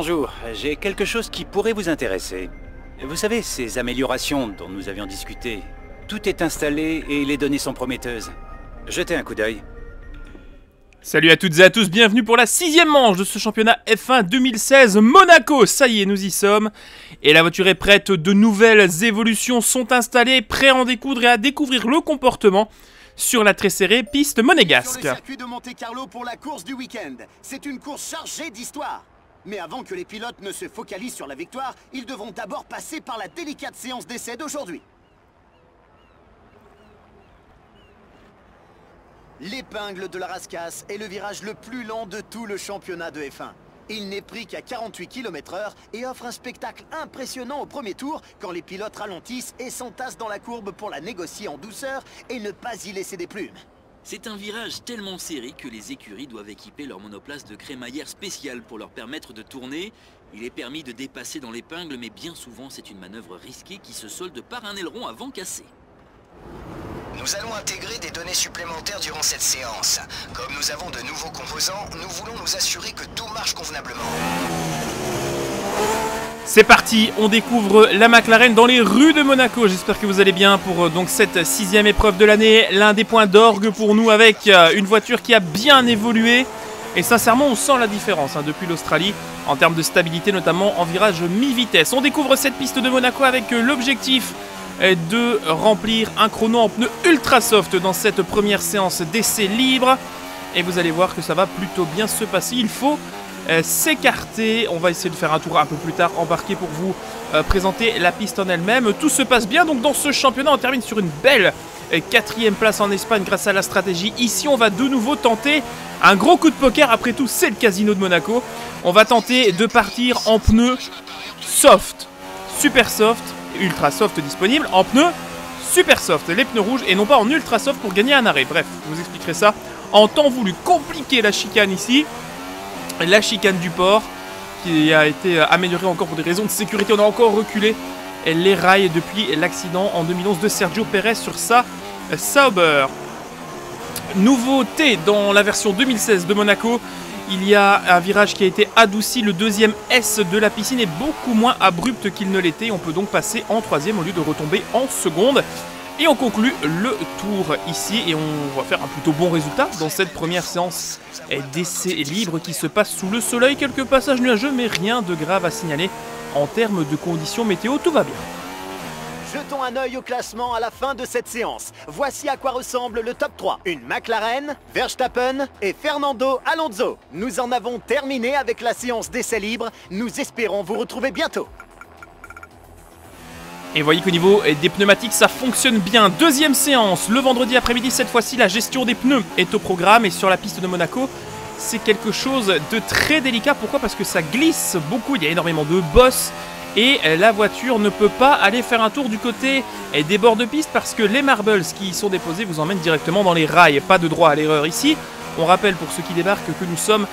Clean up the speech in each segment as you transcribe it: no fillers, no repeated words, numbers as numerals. Bonjour, j'ai quelque chose qui pourrait vous intéresser. Vous savez, ces améliorations dont nous avions discuté, tout est installé et les données sont prometteuses. Jetez un coup d'œil. Salut à toutes et à tous, bienvenue pour la 6e manche de ce championnat F1 2016 Monaco. Ça y est, nous y sommes. Et la voiture est prête, de nouvelles évolutions sont installées, prêts à en découdre et à découvrir le comportement sur la très serrée piste monégasque. Sur le circuit de Monte-Carlo pour la course du week-end. C'est une course chargée d'histoire. Mais avant que les pilotes ne se focalisent sur la victoire, ils devront d'abord passer par la délicate séance d'essai d'aujourd'hui. L'épingle de la Rascasse est le virage le plus lent de tout le championnat de F1. Il n'est pris qu'à 48 km/h et offre un spectacle impressionnant au premier tour quand les pilotes ralentissent et s'entassent dans la courbe pour la négocier en douceur et ne pas y laisser des plumes. C'est un virage tellement serré que les écuries doivent équiper leur monoplace de crémaillère spéciale pour leur permettre de tourner. Il est permis de dépasser dans l'épingle, mais bien souvent c'est une manœuvre risquée qui se solde par un aileron avant cassé. Nous allons intégrer des données supplémentaires durant cette séance. Comme nous avons de nouveaux composants, nous voulons nous assurer que tout marche convenablement. C'est parti, on découvre la McLaren dans les rues de Monaco. J'espère que vous allez bien pour donc cette 6e épreuve de l'année. L'un des points d'orgue pour nous avec une voiture qui a bien évolué. Et sincèrement, on sent la différence hein, depuis l'Australie, en termes de stabilité, notamment en virage mi-vitesse. On découvre cette piste de Monaco avec l'objectif de remplir un chrono en pneu ultra soft dans cette première séance d'essai libre. Et vous allez voir que ça va plutôt bien se passer. Il faut s'écarter. On va essayer de faire un tour un peu plus tard embarqué pour vous présenter la piste en elle-même. Tout se passe bien. Donc dans ce championnat, on termine sur une belle 4e place en Espagne grâce à la stratégie. Ici, on va de nouveau tenter un gros coup de poker. Après tout, c'est le casino de Monaco. On va tenter de partir en pneus soft, super soft, ultra soft disponible en pneus super soft, les pneus rouges et non pas en ultra soft pour gagner un arrêt. Bref, je vous expliquerai ça en temps voulu. Compliquer la chicane ici, la chicane du port qui a été améliorée encore pour des raisons de sécurité. On a encore reculé les rails depuis l'accident en 2011 de Sergio Pérez sur sa Sauber. Nouveauté dans la version 2016 de Monaco, il y a un virage qui a été adouci, le 2e S de la piscine est beaucoup moins abrupt qu'il ne l'était. On peut donc passer en 3e au lieu de retomber en 2e. Et on conclut le tour ici et on va faire un plutôt bon résultat dans cette première séance d'essai libre qui se passe sous le soleil. Quelques passages nuageux mais rien de grave à signaler en termes de conditions météo, tout va bien. Jetons un œil au classement à la fin de cette séance. Voici à quoi ressemble le top 3. Une McLaren, Verstappen et Fernando Alonso. Nous en avons terminé avec la séance d'essai libre. Nous espérons vous retrouver bientôt. Et voyez qu'au niveau des pneumatiques, ça fonctionne bien. 2e séance, le vendredi après-midi. Cette fois-ci, la gestion des pneus est au programme. Et sur la piste de Monaco, c'est quelque chose de très délicat. Pourquoi? Parce que ça glisse beaucoup. Il y a énormément de bosses. Et la voiture ne peut pas aller faire un tour du côté des bords de piste parce que les marbles qui y sont déposés vous emmènent directement dans les rails. Pas de droit à l'erreur ici. On rappelle pour ceux qui débarquent que nous sommes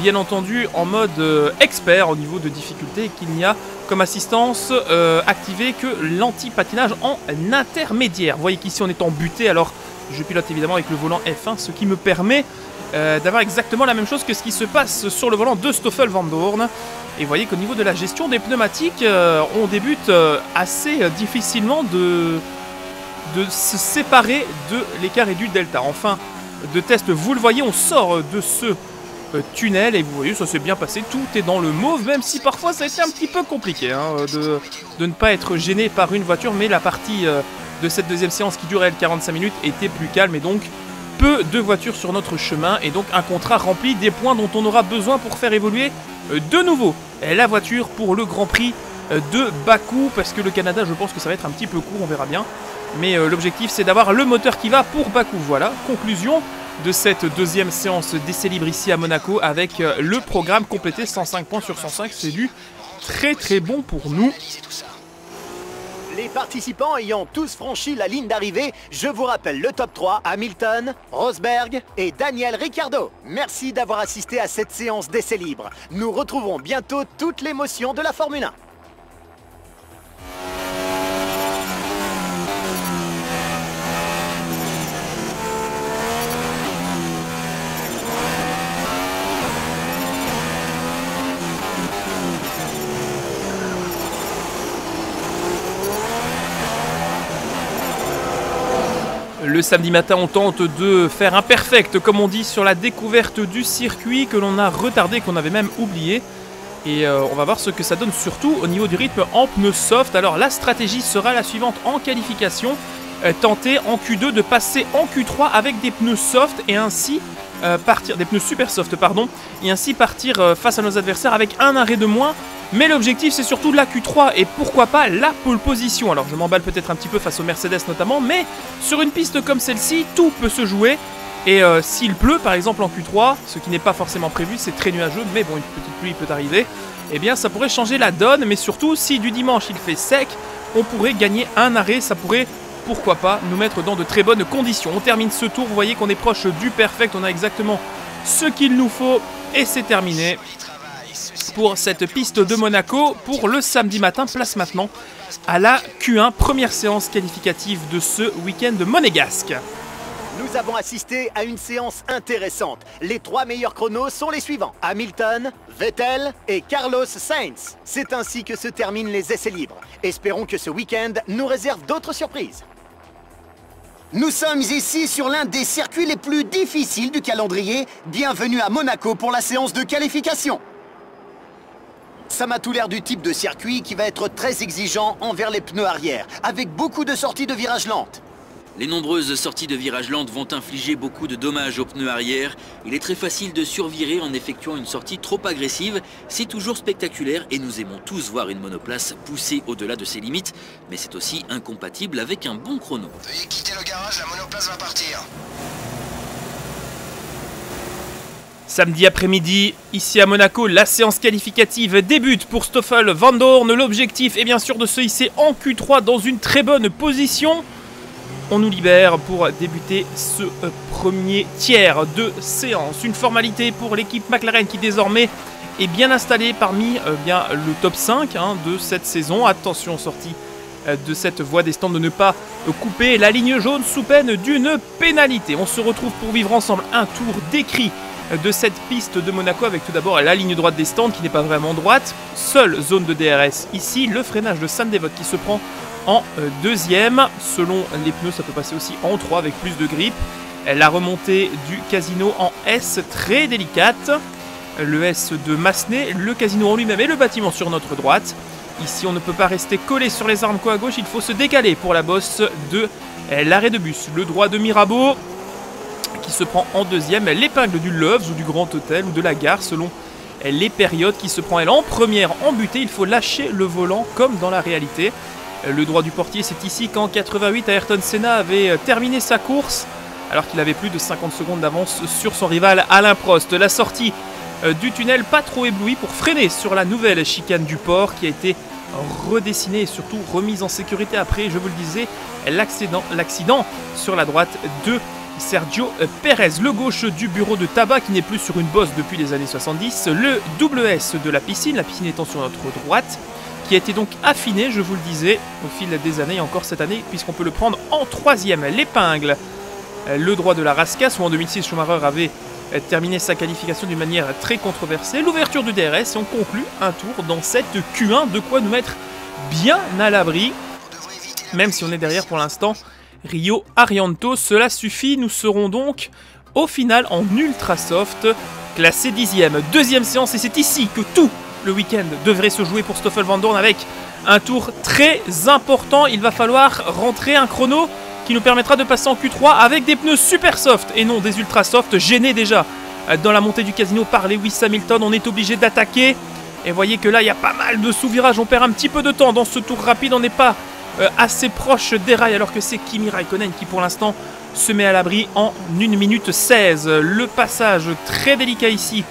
bien entendu en mode expert au niveau de difficulté et qu'il n'y a comme assistance activée que l'anti-patinage en intermédiaire. Vous voyez qu'ici on est en butée, alors je pilote évidemment avec le volant F1, ce qui me permet d'avoir exactement la même chose que ce qui se passe sur le volant de Stoffel Vandoorne. Et vous voyez qu'au niveau de la gestion des pneumatiques, on débute assez difficilement de se séparer de l'écart et du delta. En fin de test, vous le voyez, on sort de ce tunnel et vous voyez, ça s'est bien passé, tout est dans le mauve, même si parfois ça a été un petit peu compliqué hein, de ne pas être gêné par une voiture, mais la partie de cette 2e séance qui durait 45 minutes était plus calme et donc peu de voitures sur notre chemin et donc un contrat rempli des points dont on aura besoin pour faire évoluer de nouveau la voiture pour le Grand Prix de Bakou, parce que le Canada, je pense que ça va être un petit peu court, on verra bien, mais l'objectif c'est d'avoir le moteur qui va pour Bakou. Voilà, conclusion de cette 2e séance d'essai libre ici à Monaco avec le programme complété, 105 points sur 105, c'est du très très bon pour nous. Les participants ayant tous franchi la ligne d'arrivée, je vous rappelle le top 3, Hamilton, Rosberg et Daniel Ricciardo. Merci d'avoir assisté à cette séance d'essai libre. Nous retrouverons bientôt toute l'émotion de la Formule 1. Le samedi matin, on tente de faire un perfect, comme on dit, sur la découverte du circuit que l'on a retardé, qu'on avait même oublié. Et on va voir ce que ça donne surtout au niveau du rythme en pneus soft. Alors la stratégie sera la suivante en qualification. Tenter en Q2 de passer en Q3 avec des pneus soft et ainsi partir, des pneus super soft pardon, et ainsi partir face à nos adversaires avec un arrêt de moins. Mais l'objectif c'est surtout la Q3 et pourquoi pas la pole position. Alors je m'emballe peut-être un petit peu face aux Mercedes notamment, mais sur une piste comme celle-ci, tout peut se jouer. Et s'il pleut par exemple en Q3, ce qui n'est pas forcément prévu, c'est très nuageux, mais bon, une petite pluie peut arriver, eh bien ça pourrait changer la donne. Mais surtout, si du dimanche il fait sec, on pourrait gagner un arrêt, ça pourrait, pourquoi pas, nous mettre dans de très bonnes conditions. On termine ce tour, vous voyez qu'on est proche du perfect, on a exactement ce qu'il nous faut, et c'est terminé pour cette piste de Monaco pour le samedi matin. Place maintenant à la Q1, première séance qualificative de ce week-end monégasque. Nous avons assisté à une séance intéressante. Les trois meilleurs chronos sont les suivants: Hamilton, Vettel et Carlos Sainz. C'est ainsi que se terminent les essais libres. Espérons que ce week-end nous réserve d'autres surprises. Nous sommes ici sur l'un des circuits les plus difficiles du calendrier. Bienvenue à Monaco pour la séance de qualification. Ça m'a tout l'air du type de circuit qui va être très exigeant envers les pneus arrière, avec beaucoup de sorties de virages lentes. Les nombreuses sorties de virages lentes vont infliger beaucoup de dommages aux pneus arrière. Il est très facile de survirer en effectuant une sortie trop agressive. C'est toujours spectaculaire et nous aimons tous voir une monoplace poussée au-delà de ses limites. Mais c'est aussi incompatible avec un bon chrono. Veuillez quitter le garage, la monoplace va partir. Samedi après-midi, ici à Monaco, la séance qualificative débute pour Stoffel Vandoorne. L'objectif est bien sûr de se hisser en Q3 dans une très bonne position. On nous libère pour débuter ce premier tiers de séance. Une formalité pour l'équipe McLaren qui désormais est bien installée parmi le top 5 de cette saison. Attention, sortie de cette voie des stands, de ne pas couper la ligne jaune sous peine d'une pénalité. On se retrouve pour vivre ensemble un tour décrit de cette piste de Monaco avec tout d'abord la ligne droite des stands qui n'est pas vraiment droite. Seule zone de DRS ici, le freinage de Sainte-Dévote qui se prend en deuxième. Selon les pneus, ça peut passer aussi en 3 avec plus de grip. La remontée du casino en S, très délicate. Le S de Massenet, le casino en lui-même et le bâtiment sur notre droite. Ici, on ne peut pas rester collé sur les armes à gauche. Il faut se décaler pour la bosse de l'arrêt de bus. Le droit de Mirabeau qui se prend en deuxième. L'épingle du Loves ou du Grand Hôtel ou de la Gare selon les périodes, qui se prend elle en première en butée. Il faut lâcher le volant comme dans la réalité. Le droit du portier, c'est ici qu'en 88, Ayrton Senna avait terminé sa course alors qu'il avait plus de 50 secondes d'avance sur son rival Alain Prost. La sortie du tunnel, pas trop éblouie pour freiner sur la nouvelle chicane du port qui a été redessinée et surtout remise en sécurité après, je vous le disais, l'accident sur la droite de Sergio Pérez. Le gauche du bureau de tabac qui n'est plus sur une bosse depuis les années 70. Le double S de la piscine étant sur notre droite, qui a été donc affiné, je vous le disais, au fil des années et encore cette année, puisqu'on peut le prendre en troisième. L'épingle, le droit de la Rascasse, où en 2006, Schumacher avait terminé sa qualification d'une manière très controversée. L'ouverture du DRS, et on conclut un tour dans cette Q1, de quoi nous mettre bien à l'abri, même si on est derrière pour l'instant Rio Arianto. Cela suffit, nous serons donc au final en ultra soft, classé 10e. Deuxième séance, et c'est ici que tout le week-end devrait se jouer pour Stoffel Vandoorne avec un tour très important. Il va falloir rentrer un chrono qui nous permettra de passer en Q3 avec des pneus super soft et non des ultra soft, gênés déjà dans la montée du casino par Lewis Hamilton. On est obligé d'attaquer et voyez que là il y a pas mal de sous-virages. On perd un petit peu de temps dans ce tour rapide, on n'est pas assez proche des rails alors que c'est Kimi Raikkonen qui pour l'instant se met à l'abri en 1 minute 16. Le passage très délicat ici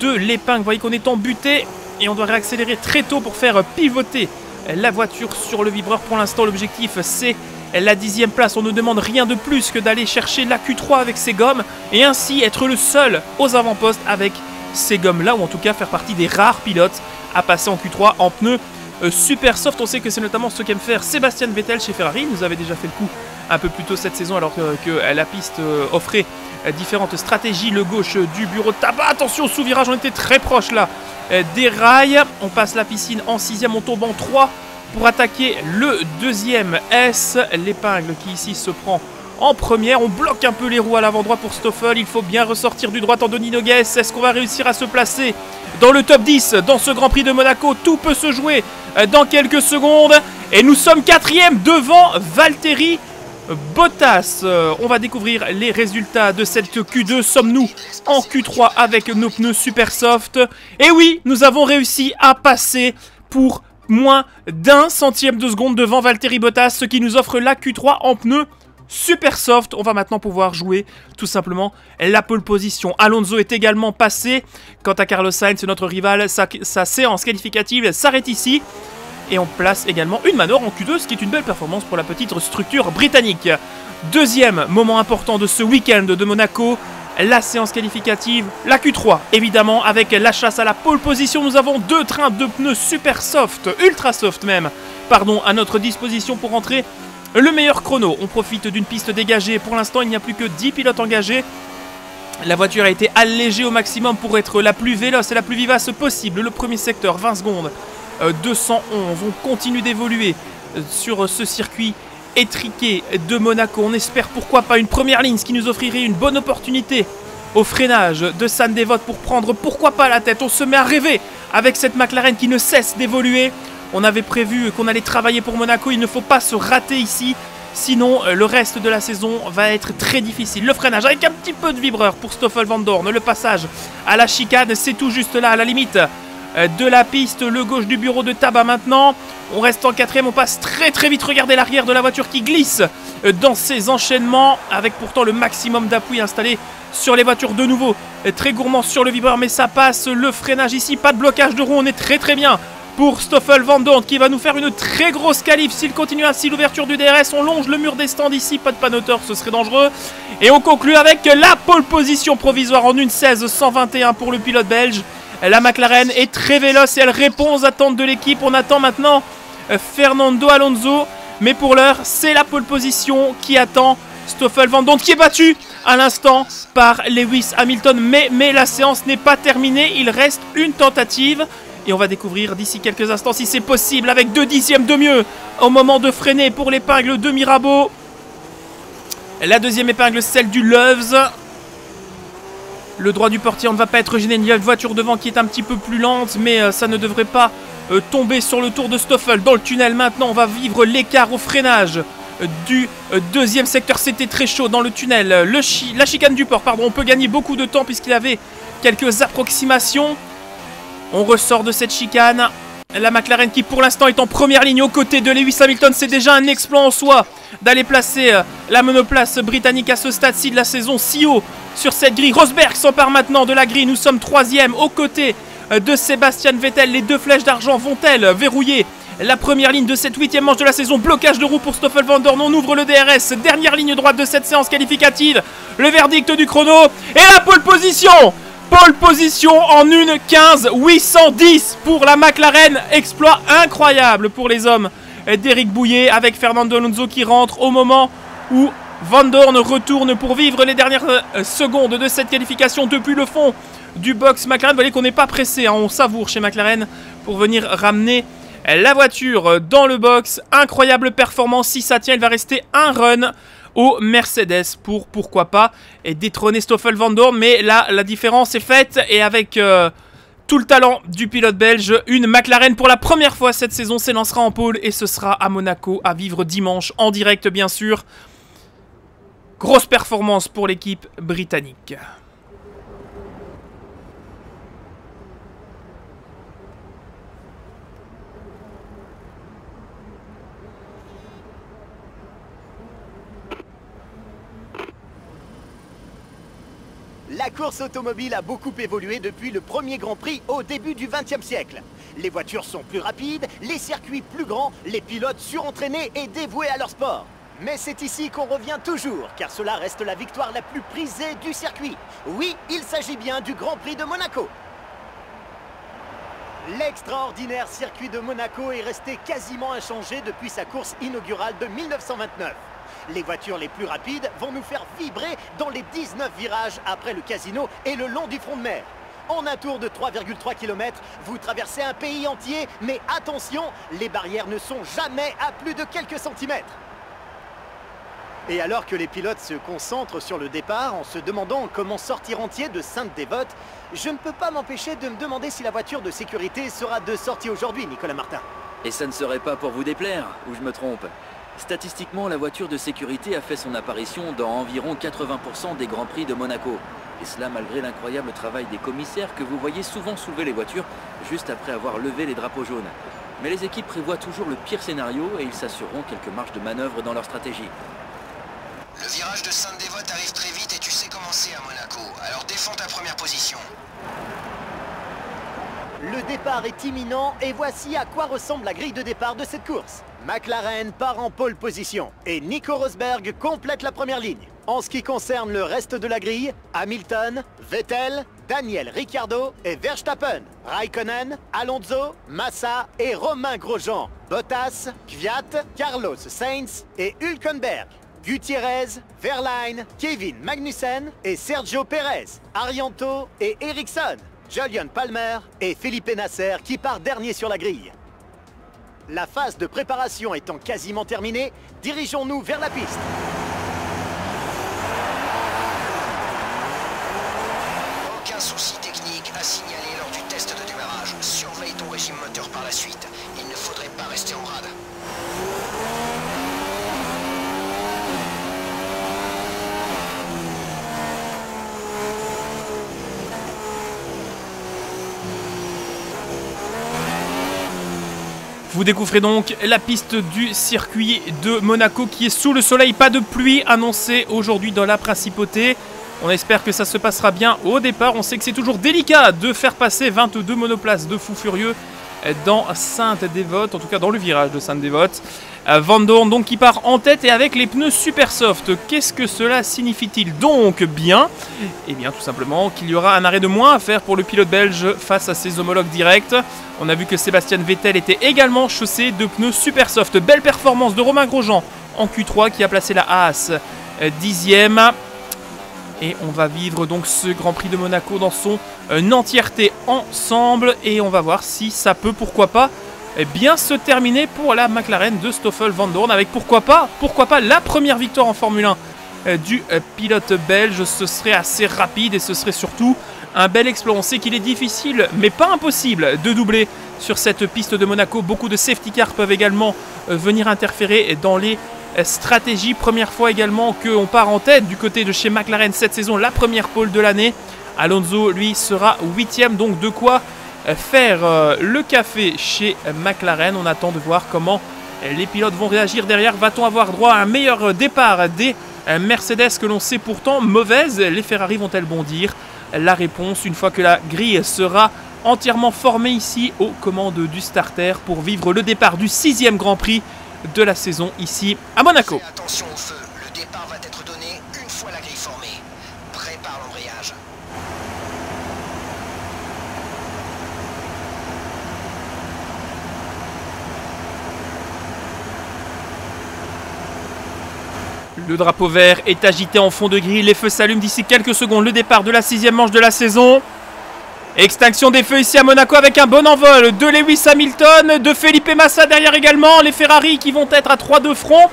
de l'épingle, vous voyez qu'on est en butée et on doit réaccélérer très tôt pour faire pivoter la voiture sur le vibreur. Pour l'instant, l'objectif, c'est la 10e place. On ne demande rien de plus que d'aller chercher la Q3 avec ses gommes et ainsi être le seul aux avant-postes avec ces gommes-là, ou en tout cas faire partie des rares pilotes à passer en Q3 en pneus super soft. On sait que c'est notamment ce qu'aime faire Sebastian Vettel chez Ferrari. Il nous avait déjà fait le coup un peu plus tôt cette saison alors que la piste offrait différentes stratégies. Le gauche du bureau de tabac, attention sous virage, on était très proche là des rails. On passe la piscine en 6e, on tombe en 3 pour attaquer le 2e S. L'épingle qui ici se prend en première. On bloque un peu les roues à l'avant-droit pour Stoffel. Il faut bien ressortir du droit en Andoni Nogues. Est-ce qu'on va réussir à se placer dans le top 10 dans ce Grand Prix de Monaco? Tout peut se jouer dans quelques secondes. Et nous sommes quatrième devant Valtteri Bottas. On va découvrir les résultats de cette Q2. Sommes-nous en Q3 avec nos pneus super soft? Et oui, nous avons réussi à passer pour moins d'un centième de seconde devant Valtteri Bottas, ce qui nous offre la Q3 en pneus super soft. On va maintenant pouvoir jouer tout simplement la pole position. Alonso est également passé. Quant à Carlos Sainz, notre rival, sa séance qualificative s'arrête ici. Et on place également une Manor en Q2, ce qui est une belle performance pour la petite structure britannique. Deuxième moment important de ce week-end de Monaco, la séance qualificative, la Q3. Évidemment, avec la chasse à la pole position, nous avons deux trains de pneus super soft, ultra soft même, pardon, à notre disposition pour entrer le meilleur chrono. On profite d'une piste dégagée. Pour l'instant, il n'y a plus que 10 pilotes engagés. La voiture a été allégée au maximum pour être la plus véloce et la plus vivace possible. Le premier secteur, 20 secondes. 211, on continue d'évoluer sur ce circuit étriqué de Monaco. On espère pourquoi pas une première ligne, ce qui nous offrirait une bonne opportunité au freinage de Sainte-Dévote pour prendre pourquoi pas la tête. On se met à rêver avec cette McLaren qui ne cesse d'évoluer. On avait prévu qu'on allait travailler pour Monaco, il ne faut pas se rater ici, sinon le reste de la saison va être très difficile. Le freinage avec un petit peu de vibreur pour Stoffel Vandoorne, le passage à la chicane, c'est tout juste là à la limite de la piste, le gauche du bureau de tabac maintenant. On reste en quatrième, on passe très très vite. Regardez l'arrière de la voiture qui glisse dans ses enchaînements, avec pourtant le maximum d'appui installé sur les voitures. De nouveau, très gourmand sur le vibreur, mais ça passe. Le freinage ici, pas de blocage de roue, on est très très bien pour Stoffel Vandoorne qui va nous faire une très grosse qualif. S'il continue ainsi l'ouverture du DRS, on longe le mur des stands ici, pas de panoteur, ce serait dangereux. Et on conclut avec la pole position provisoire en 1:16.121 pour le pilote belge. La McLaren est très véloce et elle répond aux attentes de l'équipe. On attend maintenant Fernando Alonso. Mais pour l'heure, c'est la pole position qui attend Stoffel Vandoorne, qui est battu à l'instant par Lewis Hamilton. Mais la séance n'est pas terminée. Il reste une tentative. Et on va découvrir d'ici quelques instants si c'est possible, avec 2 dixièmes de mieux au moment de freiner pour l'épingle de Mirabeau. La deuxième épingle, celle du Loves. Le droit du portier, on ne va pas être gêné. Il y a une voiture devant qui est un petit peu plus lente, mais ça ne devrait pas tomber sur le tour de Stoffel. Dans le tunnel maintenant, on va vivre l'écart au freinage du deuxième secteur. C'était très chaud dans le tunnel. La chicane du port, pardon. On peut gagner beaucoup de temps puisqu'il avait quelques approximations. On ressort de cette chicane. La McLaren qui pour l'instant est en première ligne aux côtés de Lewis Hamilton. C'est déjà un exploit en soi d'aller placer la monoplace britannique à ce stade-ci de la saison si haut sur cette grille. Rosberg s'empare maintenant de la grille. Nous sommes 3e aux côtés de Sebastian Vettel. Les 2 flèches d'argent vont-elles verrouiller la première ligne de cette 8e manche de la saison? Blocage de roue pour Stoffel Vandoorne. On ouvre le DRS. Dernière ligne droite de cette séance qualificative. Le verdict du chrono et la pole position. Pole position en 1:15.810 pour la McLaren. Exploit incroyable pour les hommes d'Éric Bouillet, avec Fernando Alonso qui rentre au moment où Vandoorne retourne pour vivre les dernières secondes de cette qualification depuis le fond du box McLaren. Vous voyez qu'on n'est pas pressé, hein, on savoure chez McLaren pour venir ramener la voiture dans le box. Incroyable performance, si ça tient, il va rester un run au Mercedes pour pourquoi pas détrôner Stoffel Vandoorne. Mais là, la différence est faite, et avec tout le talent du pilote belge, une McLaren pour la première fois cette saison s'élancera en pôle, et ce sera à Monaco, à vivre dimanche en direct bien sûr. Grosse performance pour l'équipe britannique. La course automobile a beaucoup évolué depuis le premier Grand Prix au début du XXe siècle. Les voitures sont plus rapides, les circuits plus grands, les pilotes surentraînés et dévoués à leur sport. Mais c'est ici qu'on revient toujours, car cela reste la victoire la plus prisée du circuit. Oui, il s'agit bien du Grand Prix de Monaco. L'extraordinaire circuit de Monaco est resté quasiment inchangé depuis sa course inaugurale de 1929. Les voitures les plus rapides vont nous faire vibrer dans les 19 virages après le casino et le long du front de mer. En un tour de 3,3 km, vous traversez un pays entier, mais attention, les barrières ne sont jamais à plus de quelques centimètres. Et alors que les pilotes se concentrent sur le départ en se demandant comment sortir entier de Sainte-Dévote, je ne peux pas m'empêcher de me demander si la voiture de sécurité sera de sortie aujourd'hui, Nicolas Martin. Et ça ne serait pas pour vous déplaire, ou je me trompe. Statistiquement, la voiture de sécurité a fait son apparition dans environ 80% des Grands Prix de Monaco. Et cela malgré l'incroyable travail des commissaires que vous voyez souvent soulever les voitures juste après avoir levé les drapeaux jaunes. Mais les équipes prévoient toujours le pire scénario et ils s'assureront quelques marges de manœuvre dans leur stratégie. Le virage de Sainte-Dévote arrive très vite et tu sais comment c'est à Monaco, alors défends ta première position. Le départ est imminent et voici à quoi ressemble la grille de départ de cette course. McLaren part en pole position et Nico Rosberg complète la première ligne. En ce qui concerne le reste de la grille, Hamilton, Vettel, Daniel Ricciardo et Verstappen, Raikkonen, Alonso, Massa et Romain Grosjean, Bottas, Kvyat, Carlos Sainz et Hülkenberg. Gutiérrez, Wehrlein, Kevin Magnussen et Sergio Pérez, Arianto et Ericsson, Jolyon Palmer et Felipe Nasser qui part dernier sur la grille. La phase de préparation étant quasiment terminée, dirigeons-nous vers la piste. Aucun souci technique à signaler lors du test de démarrage. Surveille ton régime moteur par la suite. Il ne faudrait pas rester en rade. Vous découvrez donc la piste du circuit de Monaco qui est sous le soleil. Pas de pluie annoncée aujourd'hui dans la principauté. On espère que ça se passera bien au départ. On sait que c'est toujours délicat de faire passer 22 monoplaces de fous furieux dans Sainte-Dévote, en tout cas dans le virage de Sainte-Dévote. Vandoorne donc qui part en tête et avec les pneus super soft. Qu'est-ce que cela signifie-t-il donc bien? Eh bien tout simplement qu'il y aura un arrêt de moins à faire pour le pilote belge face à ses homologues directs. On a vu que Sebastian Vettel était également chaussé de pneus super soft. Belle performance de Romain Grosjean en Q3 qui a placé la Haas 10e. Et on va vivre donc ce Grand Prix de Monaco dans son entièreté ensemble. Et on va voir si ça peut, pourquoi pas, bien se terminer pour la McLaren de Stoffel Vandoorne. Avec pourquoi pas la première victoire en Formule 1 du pilote belge. Ce serait assez rapide et ce serait surtout un bel exploit. On sait qu'il est difficile, mais pas impossible, de doubler sur cette piste de Monaco. Beaucoup de safety cars peuvent également venir interférer dans les stratégie. Première fois également qu'on part en tête du côté de chez McLaren cette saison, la première pole de l'année. Alonso lui sera 8e, donc de quoi faire le café chez McLaren. On attend de voir comment les pilotes vont réagir derrière. Va-t-on avoir droit à un meilleur départ des Mercedes que l'on sait pourtant mauvaise? Les Ferrari vont-elles bondir? La réponse une fois que la grille sera entièrement formée ici aux commandes du starter pour vivre le départ du 6e Grand Prix de la saison ici à Monaco. Fais attention au feu, le départ va être donné une fois la grille formée. Prépare l'embrayage. Le drapeau vert est agité en fond de grille, les feux s'allument d'ici quelques secondes. Le départ de la 6e manche de la saison. Extinction des feux ici à Monaco avec un bon envol de Lewis Hamilton, de Felipe Massa derrière également. Les Ferrari qui vont être à 3 de front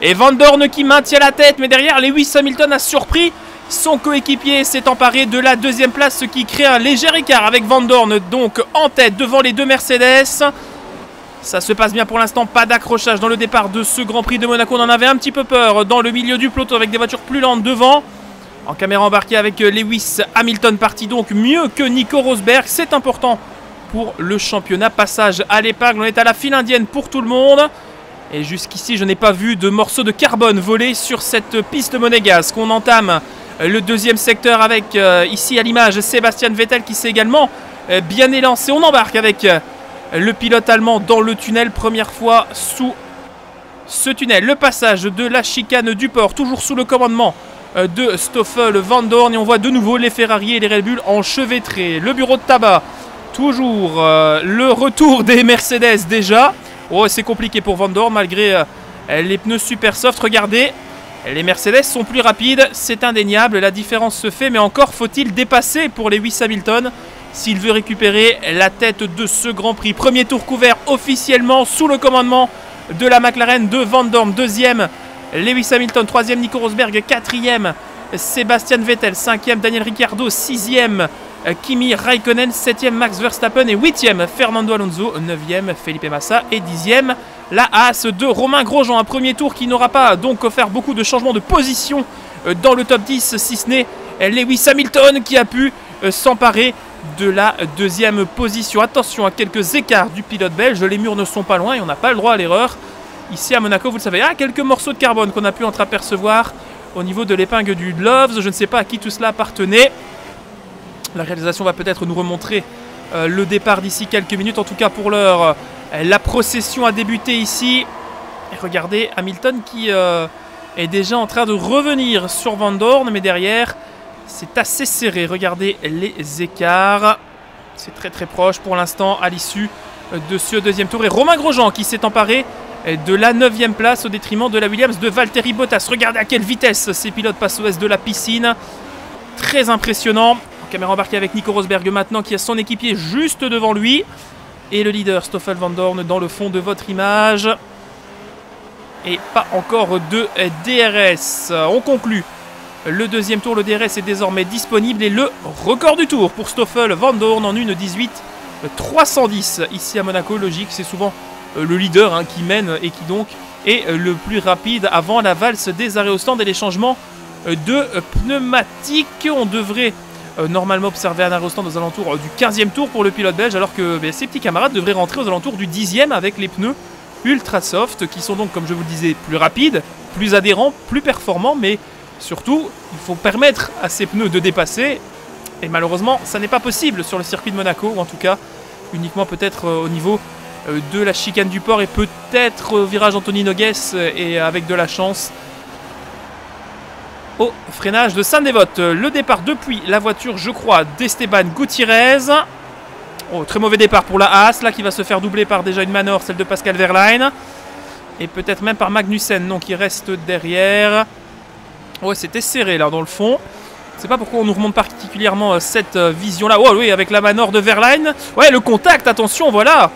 et Vandoorne qui maintient la tête. Mais derrière, Lewis Hamilton a surpris son coéquipier, s'est emparé de la 2e place, ce qui crée un léger écart avec Vandoorne donc en tête devant les deux Mercedes. Ça se passe bien pour l'instant, pas d'accrochage dans le départ de ce Grand Prix de Monaco. On en avait un petit peu peur dans le milieu du peloton avec des voitures plus lentes devant. En caméra embarquée avec Lewis Hamilton, parti donc mieux que Nico Rosberg. C'est important pour le championnat. Passage à l'épingle, on est à la file indienne pour tout le monde. Et jusqu'ici, je n'ai pas vu de morceaux de carbone voler sur cette piste monégasque. On entame le 2e secteur avec, ici à l'image, Sébastien Vettel qui s'est également bien élancé. On embarque avec le pilote allemand dans le tunnel. Première fois sous ce tunnel. Le passage de la chicane du port, toujours sous le commandement de Stoffel Vandoorne, et on voit de nouveau les Ferrari et les Red Bull enchevêtrés. Le bureau de tabac, toujours le retour des Mercedes déjà. Oh, c'est compliqué pour Vandoorne malgré les pneus super soft. Regardez, les Mercedes sont plus rapides, c'est indéniable, la différence se fait, mais encore faut-il dépasser pour Lewis Hamilton s'il veut récupérer la tête de ce Grand Prix. Premier tour couvert officiellement sous le commandement de la McLaren de Vandoorne, deuxième Lewis Hamilton 3e, Nico Rosberg 4e, Sebastian Vettel 5e, Daniel Ricciardo 6e, Kimi Raikkonen 7e, Max Verstappen et 8e, Fernando Alonso 9e, Felipe Massa et 10e, la Haas de Romain Grosjean. Un premier tour qui n'aura pas donc offert beaucoup de changements de position dans le top 10, si ce n'est Lewis Hamilton qui a pu s'emparer de la deuxième position. Attention à quelques écarts du pilote belge, les murs ne sont pas loin et on n'a pas le droit à l'erreur. Ici à Monaco, vous le savez, quelques morceaux de carbone qu'on a pu entreapercevoir au niveau de l'épingle du Loves. Je ne sais pas à qui tout cela appartenait. La réalisation va peut-être nous remontrer le départ d'ici quelques minutes. En tout cas, pour l'heure, la procession a débuté ici. Et regardez Hamilton qui est déjà en train de revenir sur Vandoorne, mais derrière, c'est assez serré. Regardez les écarts. C'est très très proche pour l'instant à l'issue de ce deuxième tour. Et Romain Grosjean qui s'est emparé de la 9e place au détriment de la Williams de Valtteri Bottas. Regardez à quelle vitesse ces pilotes passent au est de la piscine. Très impressionnant. En caméra embarquée avec Nico Rosberg maintenant qui a son équipier juste devant lui. Et le leader Stoffel Vandoorne dans le fond de votre image. Et pas encore de DRS. On conclut le deuxième tour. Le DRS est désormais disponible et le record du tour pour Stoffel Vandoorne en 1:18.310 ici à Monaco. Logique, c'est souvent le leader qui mène et qui donc est le plus rapide avant la valse des arrêts au stand et les changements de pneumatiques. On devrait normalement observer un arrêt au stand aux alentours du 15e tour pour le pilote belge, alors que ses petits camarades devraient rentrer aux alentours du 10e avec les pneus ultra soft qui sont donc, comme je vous le disais, plus rapides, plus adhérents, plus performants, mais surtout il faut permettre à ces pneus de dépasser et malheureusement ça n'est pas possible sur le circuit de Monaco, ou en tout cas uniquement peut-être au niveau de la chicane du port et peut-être au virage Anthony Nogues et avec de la chance au freinage de Sainte-Dévote. Le départ depuis la voiture, je crois, d'Esteban Gutiérrez. Oh, très mauvais départ pour la Haas, là, qui va se faire doubler par déjà une Manor, celle de Pascal Wehrlein. Et peut-être même par Magnussen, non, qui reste derrière. Ouais, c'était serré, là, dans le fond. Je ne sais pas pourquoi on nous remonte particulièrement cette vision-là. Oh, oui, avec la Manor de Wehrlein. Ouais, le contact, attention, voilà.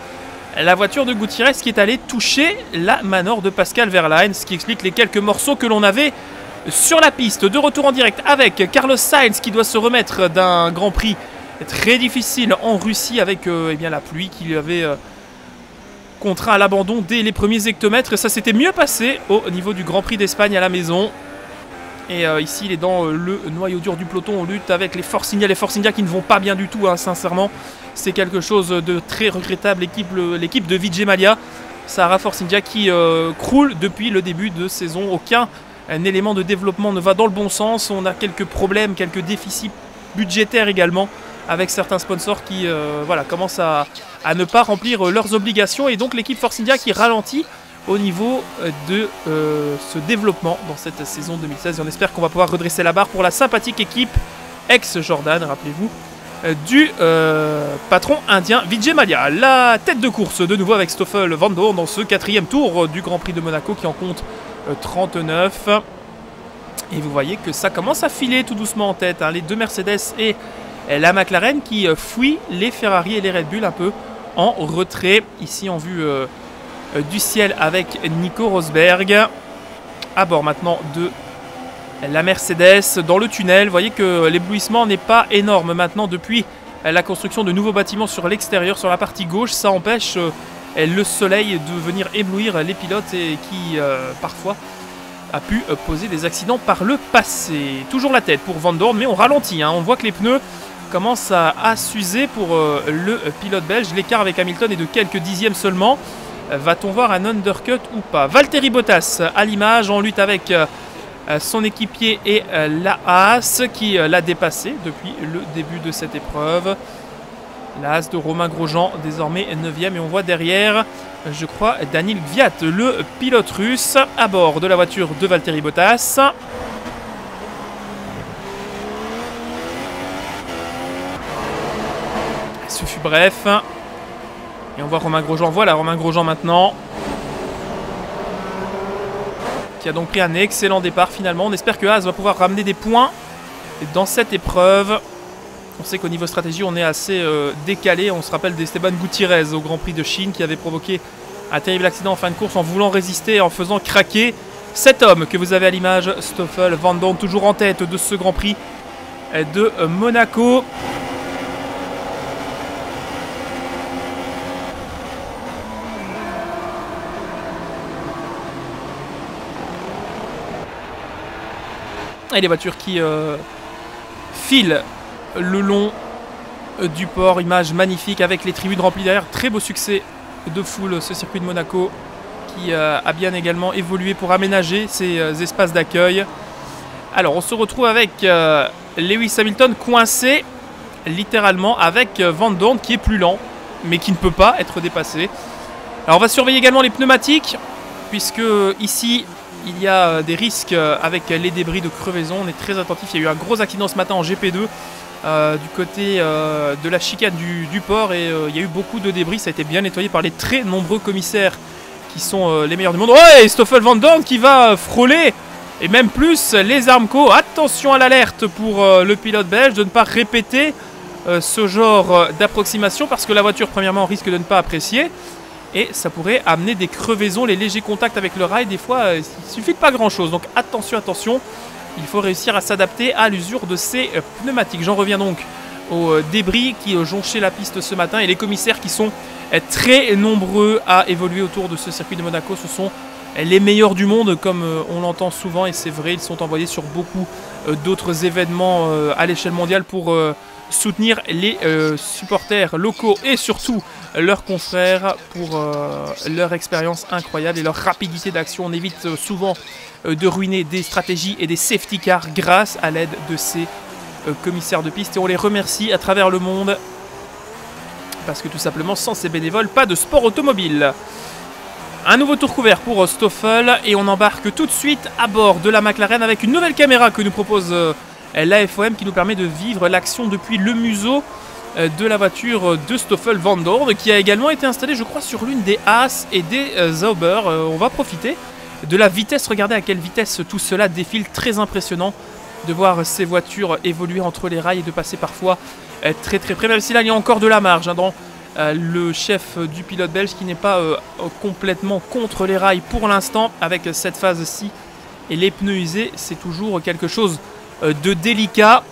La voiture de Gutiérrez qui est allée toucher la Manor de Pascal Wehrlein, ce qui explique les quelques morceaux que l'on avait sur la piste. De retour en direct avec Carlos Sainz qui doit se remettre d'un Grand Prix très difficile en Russie avec eh bien, la pluie qui lui avait contraint à l'abandon dès les premiers hectomètres. Ça s'était mieux passé au niveau du Grand Prix d'Espagne à la maison. Et ici, il est dans le noyau dur du peloton. On lutte avec les Force India. Les Force India qui ne vont pas bien du tout, sincèrement. C'est quelque chose de très regrettable. L'équipe de Vijay Malia, Sahara Force India, qui croule depuis le début de saison. Aucun élément de développement ne va dans le bon sens. On a quelques problèmes, quelques déficits budgétaires également, avec certains sponsors qui voilà, commencent à ne pas remplir leurs obligations. Et donc l'équipe Force India qui ralentit au niveau de ce développement dans cette saison 2016. Et on espère qu'on va pouvoir redresser la barre pour la sympathique équipe ex-Jordan, rappelez-vous, du patron indien Vijay Malia. La tête de course de nouveau avec Stoffel Vandoorne dans ce 4e tour du Grand Prix de Monaco qui en compte 39. Et vous voyez que ça commence à filer tout doucement en tête. Les deux Mercedes et la McLaren qui fouillent les Ferrari et les Red Bull un peu en retrait. Ici en vue du ciel avec Nico Rosberg à bord maintenant de la Mercedes dans le tunnel. Vous voyez que l'éblouissement n'est pas énorme maintenant depuis la construction de nouveaux bâtiments sur l'extérieur, sur la partie gauche. Ça empêche le soleil de venir éblouir les pilotes et qui parfois a pu poser des accidents par le passé. Toujours la tête pour Vandoorne, mais on ralentit. On voit que les pneus commencent à s'user pour le pilote belge. L'écart avec Hamilton est de quelques dixièmes seulement. Va-t-on voir un undercut ou pas? Valtteri Bottas à l'image en lutte avec son équipier et la Haas qui l'a dépassé depuis le début de cette épreuve. La Haas de Romain Grosjean désormais 9e et on voit derrière, je crois, Daniil Kvyat, le pilote russe à bord de la voiture de Valtteri Bottas. Ce fut bref. Et on voit Romain Grosjean, voilà Romain Grosjean maintenant, qui a donc pris un excellent départ finalement. On espère que Haas va pouvoir ramener des points dans cette épreuve. On sait qu'au niveau stratégie on est assez décalé. On se rappelle d'Esteban Gutiérrez au Grand Prix de Chine qui avait provoqué un terrible accident en fin de course en voulant résister et en faisant craquer Cet homme que vous avez à l'image, Stoffel Vandoorne, toujours en tête de ce Grand Prix de Monaco. Et les voitures qui filent le long du port. Image magnifique avec les tribunes remplies derrière. Très beau succès de foule, ce circuit de Monaco qui a bien également évolué pour aménager ses espaces d'accueil. Alors on se retrouve avec Lewis Hamilton coincé littéralement avec Vandoorne qui est plus lent mais qui ne peut pas être dépassé. Alors on va surveiller également les pneumatiques puisque ici il y a des risques avec les débris de crevaison. On est très attentif. Il y a eu un gros accident ce matin en GP2 du côté de la chicane du port et il y a eu beaucoup de débris. Ça a été bien nettoyé par les très nombreux commissaires qui sont les meilleurs du monde. Oh, et Stoffel Vandoorne qui va frôler et même plus les Armco. Attention à l'alerte pour le pilote belge de ne pas répéter ce genre d'approximation parce que la voiture premièrement risque de ne pas apprécier et ça pourrait amener des crevaisons, les légers contacts avec le rail. Des fois, il suffit de pas grand chose. Donc attention, attention, il faut réussir à s'adapter à l'usure de ces pneumatiques. J'en reviens donc aux débris qui jonchaient la piste ce matin et les commissaires qui sont très nombreux à évoluer autour de ce circuit de Monaco. Ce sont les meilleurs du monde comme on l'entend souvent et c'est vrai, ils sont envoyés sur beaucoup d'autres événements à l'échelle mondiale pour soutenir les supporters locaux et surtout leurs confrères pour leur expérience incroyable et leur rapidité d'action. On évite souvent de ruiner des stratégies et des safety cars grâce à l'aide de ces commissaires de piste et on les remercie à travers le monde parce que tout simplement sans ces bénévoles, pas de sport automobile. Un nouveau tour couvert pour Stoffel et on embarque tout de suite à bord de la McLaren avec une nouvelle caméra que nous propose la FOM qui nous permet de vivre l'action depuis le museau de la voiture de Stoffel Vandoorne qui a également été installée je crois sur l'une des Haas et des Sauber. On va profiter de la vitesse, regardez à quelle vitesse tout cela défile, très impressionnant de voir ces voitures évoluer entre les rails et de passer parfois très très près, même si là il y a encore de la marge hein, dans le chef du pilote belge qui n'est pas complètement contre les rails pour l'instant avec cette phase-ci et les pneus usés, c'est toujours quelque chose de délicat.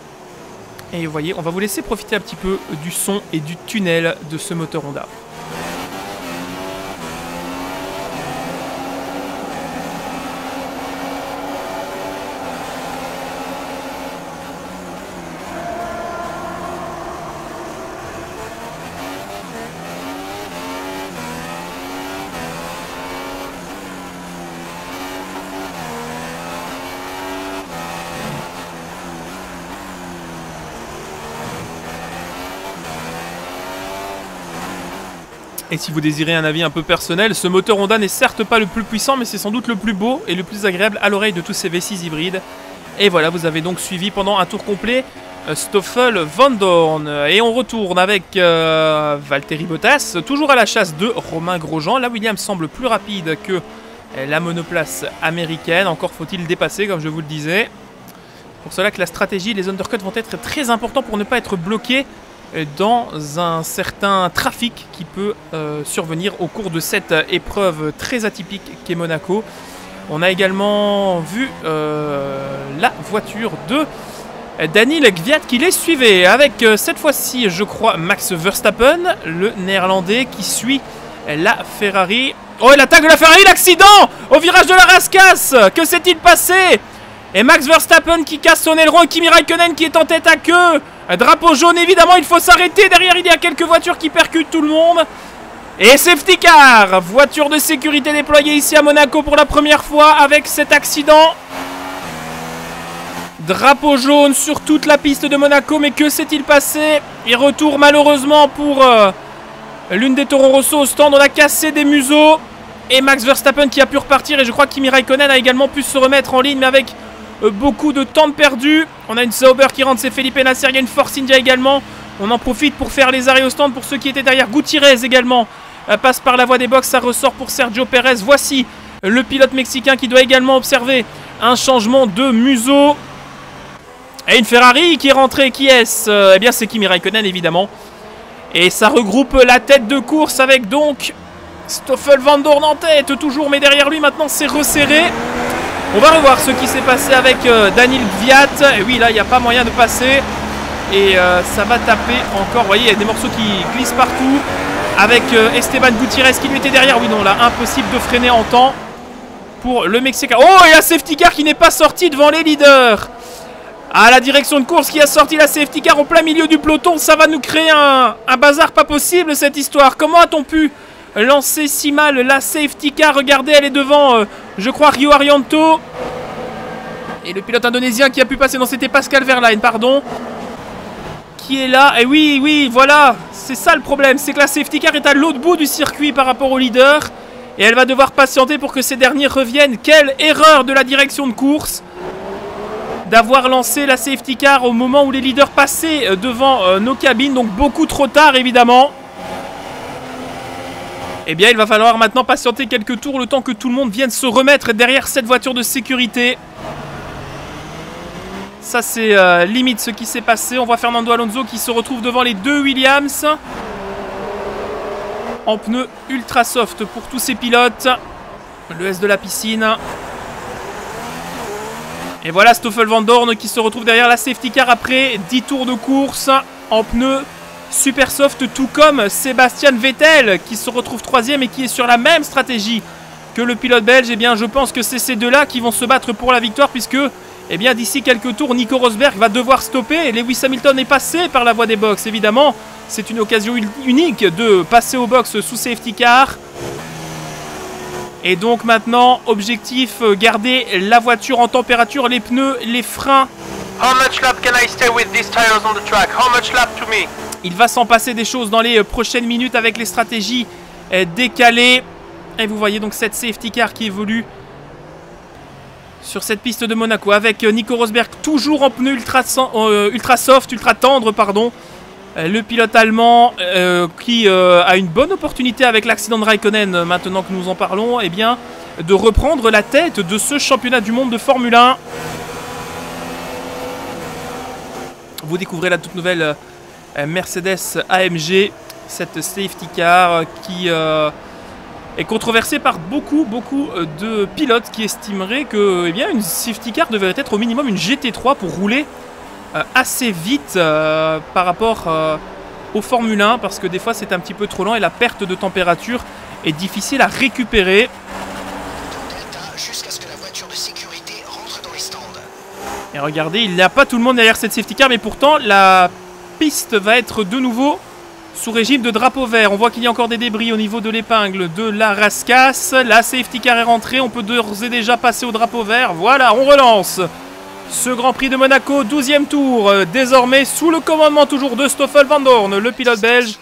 Et vous voyez, on va vous laisser profiter un petit peu du son et du tunnel de ce moteur Honda. Et si vous désirez un avis un peu personnel, ce moteur Honda n'est certes pas le plus puissant, mais c'est sans doute le plus beau et le plus agréable à l'oreille de tous ces V6 hybrides. Et voilà, vous avez donc suivi pendant un tour complet Stoffel Vandoorne. Et on retourne avec Valtteri Bottas, toujours à la chasse de Romain Grosjean. Là, Williams semble plus rapide que la monoplace américaine. Encore faut-il dépasser, comme je vous le disais. Pour cela que la stratégie, les undercuts vont être très importants pour ne pas être bloqués dans un certain trafic qui peut survenir au cours de cette épreuve très atypique qu'est Monaco. On a également vu la voiture de Daniil Kvyat qui les suivait avec cette fois-ci je crois Max Verstappen, le néerlandais qui suit la Ferrari. Oh, et l'attaque de la Ferrari, l'accident au virage de la Rascasse, que s'est-il passé? Et Max Verstappen qui casse son aileron, Kimi Raikkonen qui est en tête à queue. Drapeau jaune, évidemment, il faut s'arrêter. Derrière, il y a quelques voitures qui percutent tout le monde. Et safety car, voiture de sécurité déployée ici à Monaco pour la première fois avec cet accident. Drapeau jaune sur toute la piste de Monaco, mais que s'est-il passé? Et retour malheureusement pour l'une des Toro Rosso au stand. On a cassé des museaux. Et Max Verstappen qui a pu repartir. Et je crois que Kimi Raikkonen a également pu se remettre en ligne, mais avec beaucoup de temps perdu. On a une Sauber qui rentre, c'est Felipe Nasser. Il y a une Force India également. On en profite pour faire les arrêts au stand pour ceux qui étaient derrière. Gutiérrez également passe par la voie des box. Ça ressort pour Sergio Pérez. Voici le pilote mexicain qui doit également observer un changement de museau. Et une Ferrari qui est rentrée. Qui est-ce? Eh bien, c'est Kimi Raikkonen évidemment. Et ça regroupe la tête de course avec donc Stoffel Vandoorne en tête toujours. Mais derrière lui maintenant c'est resserré. On va revoir ce qui s'est passé avec Daniil Kvyat. Et oui, là, il n'y a pas moyen de passer. Et ça va taper encore. Vous voyez, il y a des morceaux qui glissent partout. Avec Esteban Gutiérrez qui lui était derrière. Oui, non, là, impossible de freiner en temps pour le Mexicain. Oh, et la safety car qui n'est pas sortie devant les leaders. À la direction de course qui a sorti la safety car en plein milieu du peloton. Ça va nous créer un bazar pas possible, cette histoire. Comment a-t-on pu lancer si mal la safety car? Regardez, elle est devant, je crois, Rio Arianto. Et le pilote indonésien qui a pu passer, non, c'était Pascal Wehrlein, pardon. Qui est là, et oui, oui, voilà, c'est ça le problème, c'est que la safety car est à l'autre bout du circuit par rapport au leader. Et elle va devoir patienter pour que ces derniers reviennent. Quelle erreur de la direction de course d'avoir lancé la safety car au moment où les leaders passaient devant nos cabines. Donc beaucoup trop tard, évidemment. Eh bien, il va falloir maintenant patienter quelques tours, le temps que tout le monde vienne se remettre derrière cette voiture de sécurité. Ça, c'est limite ce qui s'est passé. On voit Fernando Alonso qui se retrouve devant les deux Williams. En pneus ultra soft pour tous ces pilotes. Le S de la piscine. Et voilà Stoffel Vandoorne qui se retrouve derrière la safety car après 10 tours de course en pneus super soft, tout comme Sebastian Vettel qui se retrouve troisième et qui est sur la même stratégie que le pilote belge. Et eh bien, je pense que c'est ces deux-là qui vont se battre pour la victoire, puisque eh bien d'ici quelques tours, Nico Rosberg va devoir stopper. Et Lewis Hamilton est passé par la voie des box. Évidemment, c'est une occasion unique de passer aux box sous safety car. Et donc maintenant, objectif, garder la voiture en température, les pneus, les freins. How much lap can I stay with these tires on the track? How much lap to me? Il va s'en passer des choses dans les prochaines minutes avec les stratégies décalées. Et vous voyez donc cette safety car qui évolue sur cette piste de Monaco. Avec Nico Rosberg toujours en pneus ultra tendre. Pardon. Le pilote allemand qui a une bonne opportunité avec l'accident de Raikkonen, maintenant que nous en parlons, eh bien, de reprendre la tête de ce championnat du monde de Formule 1. Vous découvrez la toute nouvelle... Mercedes AMG, cette safety car qui est controversée par beaucoup de pilotes qui estimeraient que eh bien, une safety car devrait être au minimum une GT3 pour rouler assez vite par rapport au Formule 1, parce que des fois c'est un petit peu trop lent et la perte de température est difficile à récupérer. Et regardez, il n'y a pas tout le monde derrière cette safety car, mais pourtant la piste va être de nouveau sous régime de drapeau vert. On voit qu'il y a encore des débris au niveau de l'épingle de la Rascasse. La safety car est rentrée. On peut d'ores et déjà passer au drapeau vert. Voilà, on relance ce Grand Prix de Monaco. 12e tour désormais sous le commandement toujours de Stoffel Vandoorne, le pilote belge,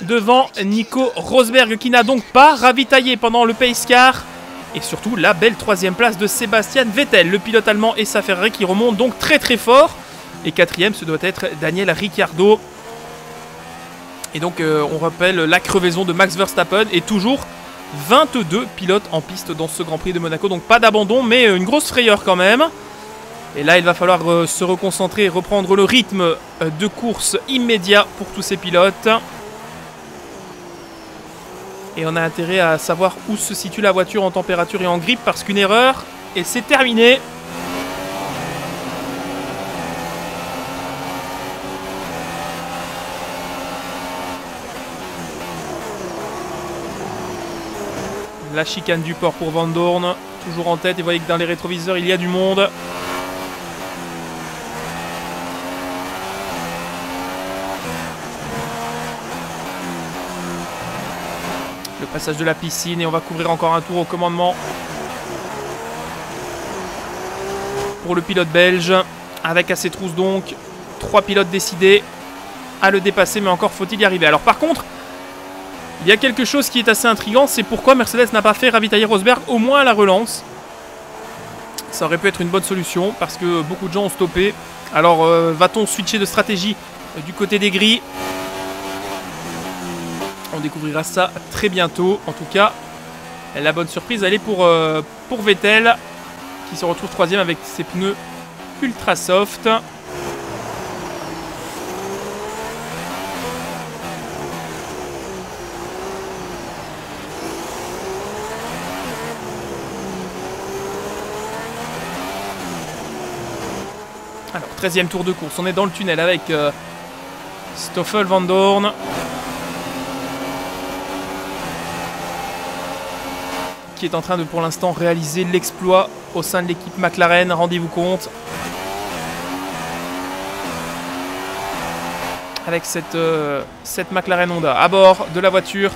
devant Nico Rosberg qui n'a donc pas ravitaillé pendant le pace car. Et surtout la belle 3e place de Sebastian Vettel, le pilote allemand, et sa Ferrari qui remonte donc très fort. Et quatrième, ce doit être Daniel Ricciardo. Et donc, on rappelle la crevaison de Max Verstappen. Et toujours 22 pilotes en piste dans ce Grand Prix de Monaco. Donc, pas d'abandon, mais une grosse frayeur quand même. Et là, il va falloir se reconcentrer et reprendre le rythme de course immédiat pour tous ces pilotes. Et on a intérêt à savoir où se situe la voiture en température et en grippe, parce qu'une erreur, et c'est terminé. La chicane du port pour Vandoorne, toujours en tête, et vous voyez que dans les rétroviseurs il y a du monde. Le passage de la piscine, et on va couvrir encore un tour au commandement pour le pilote belge, avec à ses trousses donc 3 pilotes décidés à le dépasser, mais encore faut-il y arriver. Alors par contre, il y a quelque chose qui est assez intriguant, c'est pourquoi Mercedes n'a pas fait ravitailler Rosberg au moins à la relance. Ça aurait pu être une bonne solution, parce que beaucoup de gens ont stoppé. Alors va-t-on switcher de stratégie du côté des grilles? On découvrira ça très bientôt. En tout cas, la bonne surprise, elle est pour Vettel, qui se retrouve troisième avec ses pneus ultra soft. Alors, 13e tour de course, on est dans le tunnel avec Stoffel Vandoorne. Qui est en train de pour l'instant réaliser l'exploit au sein de l'équipe McLaren, rendez-vous compte. Avec cette McLaren Honda à bord de la voiture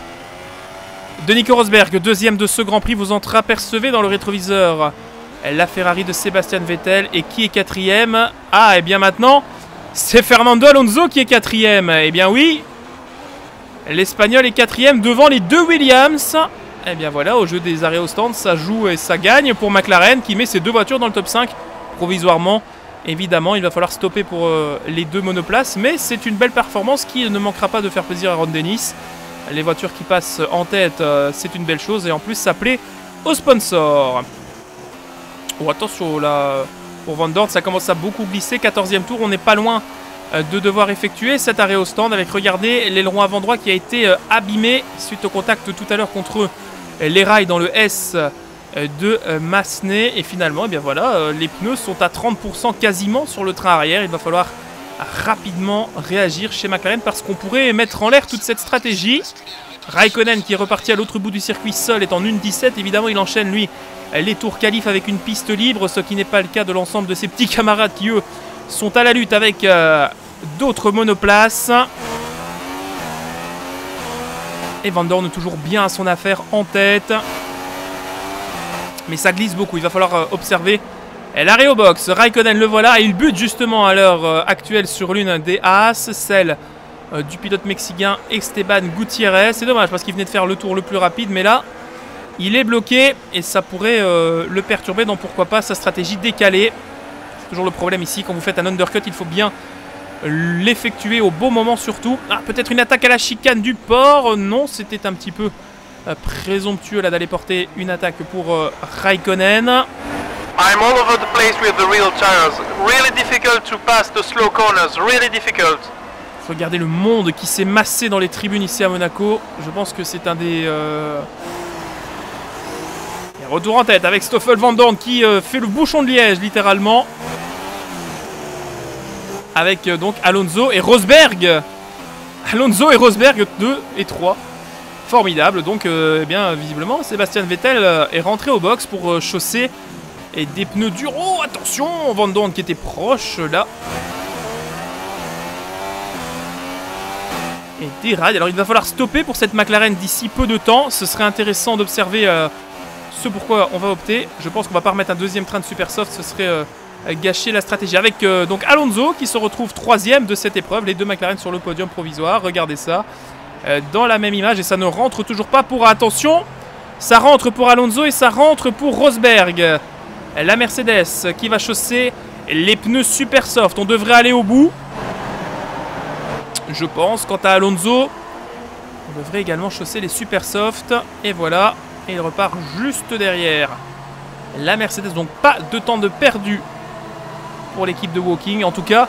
de Nico Rosberg, deuxième de ce Grand Prix, vous entreapercevez dans le rétroviseur la Ferrari de Sebastian Vettel. Et qui est quatrième? Ah, et bien maintenant, c'est Fernando Alonso qui est quatrième. Et bien oui, l'Espagnol est quatrième devant les deux Williams. Et bien voilà, au jeu des arrêts au stand, ça joue et ça gagne pour McLaren qui met ses deux voitures dans le top 5 provisoirement. Évidemment, il va falloir stopper pour les deux monoplaces, mais c'est une belle performance qui ne manquera pas de faire plaisir à Ron Dennis. Les voitures qui passent en tête, c'est une belle chose, et en plus, ça plaît aux sponsors. Oh, attention, là, pour Vandoorne, ça commence à beaucoup glisser. 14e tour, on n'est pas loin de devoir effectuer cet arrêt au stand, avec, regardez, l'aileron avant droit qui a été abîmé suite au contact tout à l'heure contre les rails dans le S de Massenet. Et finalement, eh bien voilà, les pneus sont à 30% quasiment sur le train arrière. Il va falloir rapidement réagir chez McLaren parce qu'on pourrait mettre en l'air toute cette stratégie. Raikkonen qui est reparti à l'autre bout du circuit seul est en 1.17. Évidemment, il enchaîne lui les tours qualifs avec une piste libre, ce qui n'est pas le cas de l'ensemble de ses petits camarades qui eux sont à la lutte avec d'autres monoplaces. Et Vandoorne toujours bien à son affaire en tête. Mais ça glisse beaucoup, il va falloir observer l'arrêt au box. Raikkonen, le voilà, et il bute justement à l'heure actuelle sur l'une des Haas, celle du pilote mexicain Esteban Gutiérrez. C'est dommage parce qu'il venait de faire le tour le plus rapide, mais là, il est bloqué et ça pourrait le perturber dans, pourquoi pas, sa stratégie décalée. C'est toujours le problème ici, quand vous faites un undercut, il faut bien l'effectuer au bon moment surtout. Ah, peut-être une attaque à la chicane du port. Non, c'était un petit peu présomptueux là d'aller porter une attaque pour Raikkonen. I'm all over the place with the real tires. Really difficult to pass the slow corners. Really difficult. Regardez le monde qui s'est massé dans les tribunes ici à Monaco. Je pense que c'est un des retour en tête avec Stoffel Vandoorne qui fait le bouchon de Liège littéralement. Avec donc Alonso et Rosberg. Alonso et Rosberg 2 et 3. Formidable, donc eh bien visiblement Sébastien Vettel est rentré au box pour chausser et des pneus durs. Oh, attention, Vandoorne qui était proche là. Et des rails. Alors il va falloir stopper pour cette McLaren d'ici peu de temps. Ce serait intéressant d'observer ce pourquoi on va opter. Je pense qu'on va pas remettre un deuxième train de Supersoft, ce serait gâcher la stratégie. Avec donc Alonso qui se retrouve troisième de cette épreuve. Les deux McLaren sur le podium provisoire, regardez ça. Dans la même image, et ça ne rentre toujours pas pour, attention, ça rentre pour Alonso et ça rentre pour Rosberg. La Mercedes qui va chausser les pneus super soft. On devrait aller au bout, je pense. Quant à Alonso, on devrait également chausser les super soft. Et voilà, et il repart juste derrière la Mercedes. Donc pas de temps de perdu pour l'équipe de Woking, en tout cas.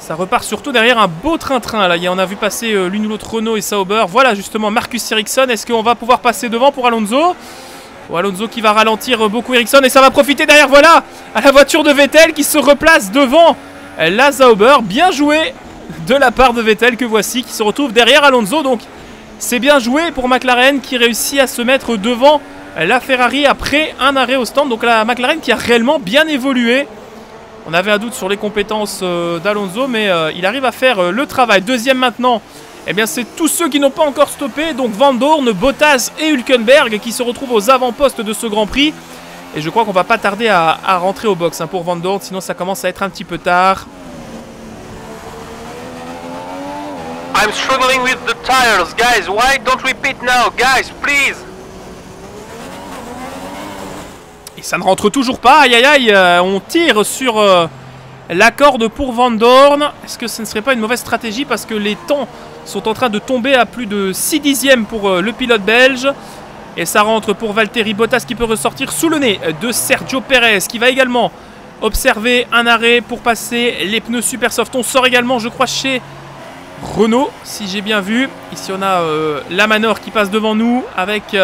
Ça repart surtout derrière un beau train-train. Là, on a vu passer l'une ou l'autre Renault et Sauber. Voilà justement Marcus Ericsson. Est-ce qu'on va pouvoir passer devant pour Alonso? Ou Alonso qui va ralentir beaucoup Ericsson. Et ça va profiter derrière, voilà, à la voiture de Vettel qui se replace devant la Sauber. Bien joué de la part de Vettel que voici, qui se retrouve derrière Alonso. Donc c'est bien joué pour McLaren qui réussit à se mettre devant la Ferrari après un arrêt au stand. Donc la McLaren qui a réellement bien évolué. On avait un doute sur les compétences d'Alonso, mais il arrive à faire le travail. Deuxième maintenant, eh bien c'est tous ceux qui n'ont pas encore stoppé. Donc Vandoorne, Bottas et Hülkenberg qui se retrouvent aux avant-postes de ce Grand Prix. Et je crois qu'on va pas tarder à rentrer au box pour Vandoorne, sinon ça commence à être un petit peu tard. I'm struggling with the tires, guys. Why don't we pit now, guys, please? Ça ne rentre toujours pas, aïe aïe aïe, on tire sur la corde pour Vandoorne. Est-ce que ce ne serait pas une mauvaise stratégie parce que les temps sont en train de tomber à plus de 6 dixièmes pour le pilote belge. Et ça rentre pour Valtteri Bottas qui peut ressortir sous le nez de Sergio Pérez qui va également observer un arrêt pour passer les pneus super soft. On sort également, je crois, chez Renault, si j'ai bien vu. Ici on a la Manor qui passe devant nous avec...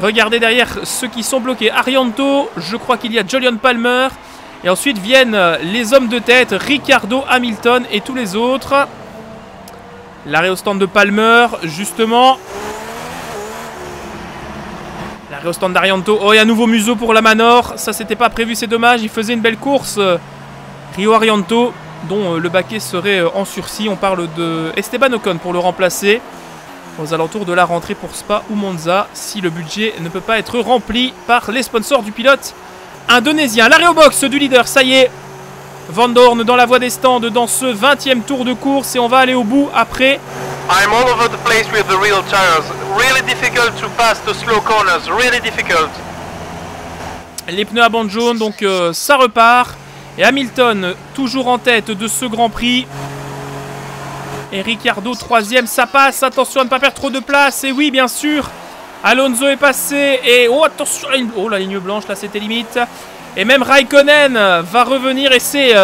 regardez derrière ceux qui sont bloqués. Arianto, je crois qu'il y a Jolyon Palmer. Et ensuite viennent les hommes de tête, Ricciardo, Hamilton et tous les autres. L'arrêt au stand de Palmer, justement. L'arrêt au stand d'Arianto. Oh, et à nouveau Musso pour la Manor. Ça, c'était pas prévu, c'est dommage. Il faisait une belle course. Rio Arianto, dont le baquet serait en sursis. On parle de Esteban Ocon pour le remplacer. Aux alentours de la rentrée pour Spa ou Monza, si le budget ne peut pas être rempli par les sponsors du pilote indonésien. L'arrêt au box du leader, ça y est. Vandoorne dans la voie des stands dans ce 20e tour de course et on va aller au bout après. I'm all over the place with the real tires. Really difficult to pass the slow corners. Really difficult. Les pneus à bande jaune, donc ça repart. Et Hamilton toujours en tête de ce Grand Prix. Et Ricciardo 3e, ça passe. Attention à ne pas perdre trop de place. Et oui, bien sûr. Alonso est passé. Et oh, attention. Oh, la ligne blanche, là, c'était limite. Et même Raikkonen va revenir et c'est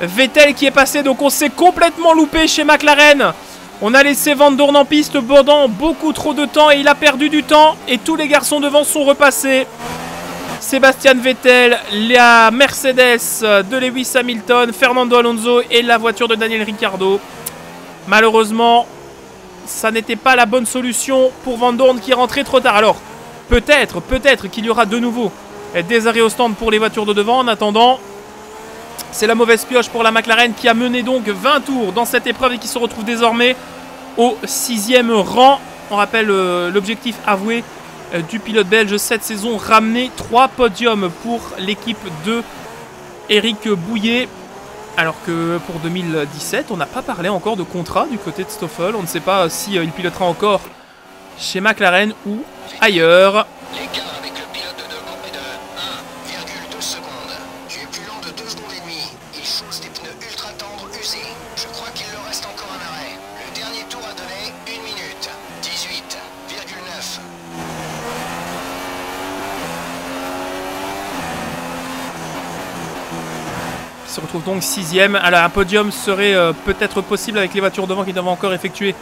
Vettel qui est passé. Donc on s'est complètement loupé chez McLaren. On a laissé Vandoorne en piste pendant beaucoup trop de temps et il a perdu du temps. Et tous les garçons devant sont repassés. Sebastian Vettel, la Mercedes de Lewis Hamilton, Fernando Alonso et la voiture de Daniel Ricciardo. Malheureusement, ça n'était pas la bonne solution pour Vandoorne qui est rentré trop tard. Alors peut-être qu'il y aura de nouveau des arrêts au stand pour les voitures de devant. En attendant, c'est la mauvaise pioche pour la McLaren qui a mené donc 20 tours dans cette épreuve et qui se retrouve désormais au 6e rang. On rappelle l'objectif avoué du pilote belge cette saison, ramener 3 podiums pour l'équipe de Éric Bouillet. Alors que pour 2017, on n'a pas parlé encore de contrat du côté de Stoffel. On ne sait pas si il pilotera encore chez McLaren ou ailleurs. Se retrouve donc 6e. Alors un podium serait peut-être possible avec les voitures devant qui doivent encore effectuer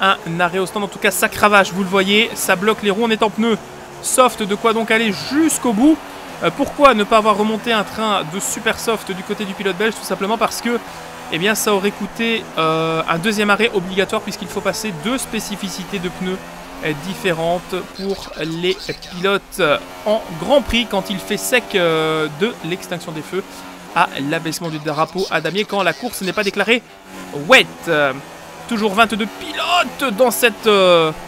un arrêt au stand. En tout cas, ça cravache, vous le voyez, ça bloque les roues. On est en pneus soft, de quoi donc aller jusqu'au bout. Pourquoi ne pas avoir remonté un train de super soft du côté du pilote belge? Tout simplement parce que eh bien, ça aurait coûté un deuxième arrêt obligatoire puisqu'il faut passer 2 spécificités de pneus différentes pour les pilotes en Grand Prix quand il fait sec de l'extinction des feux à l'abaissement du drapeau à damier quand la course n'est pas déclarée wet. Toujours 22 pilotes dans cette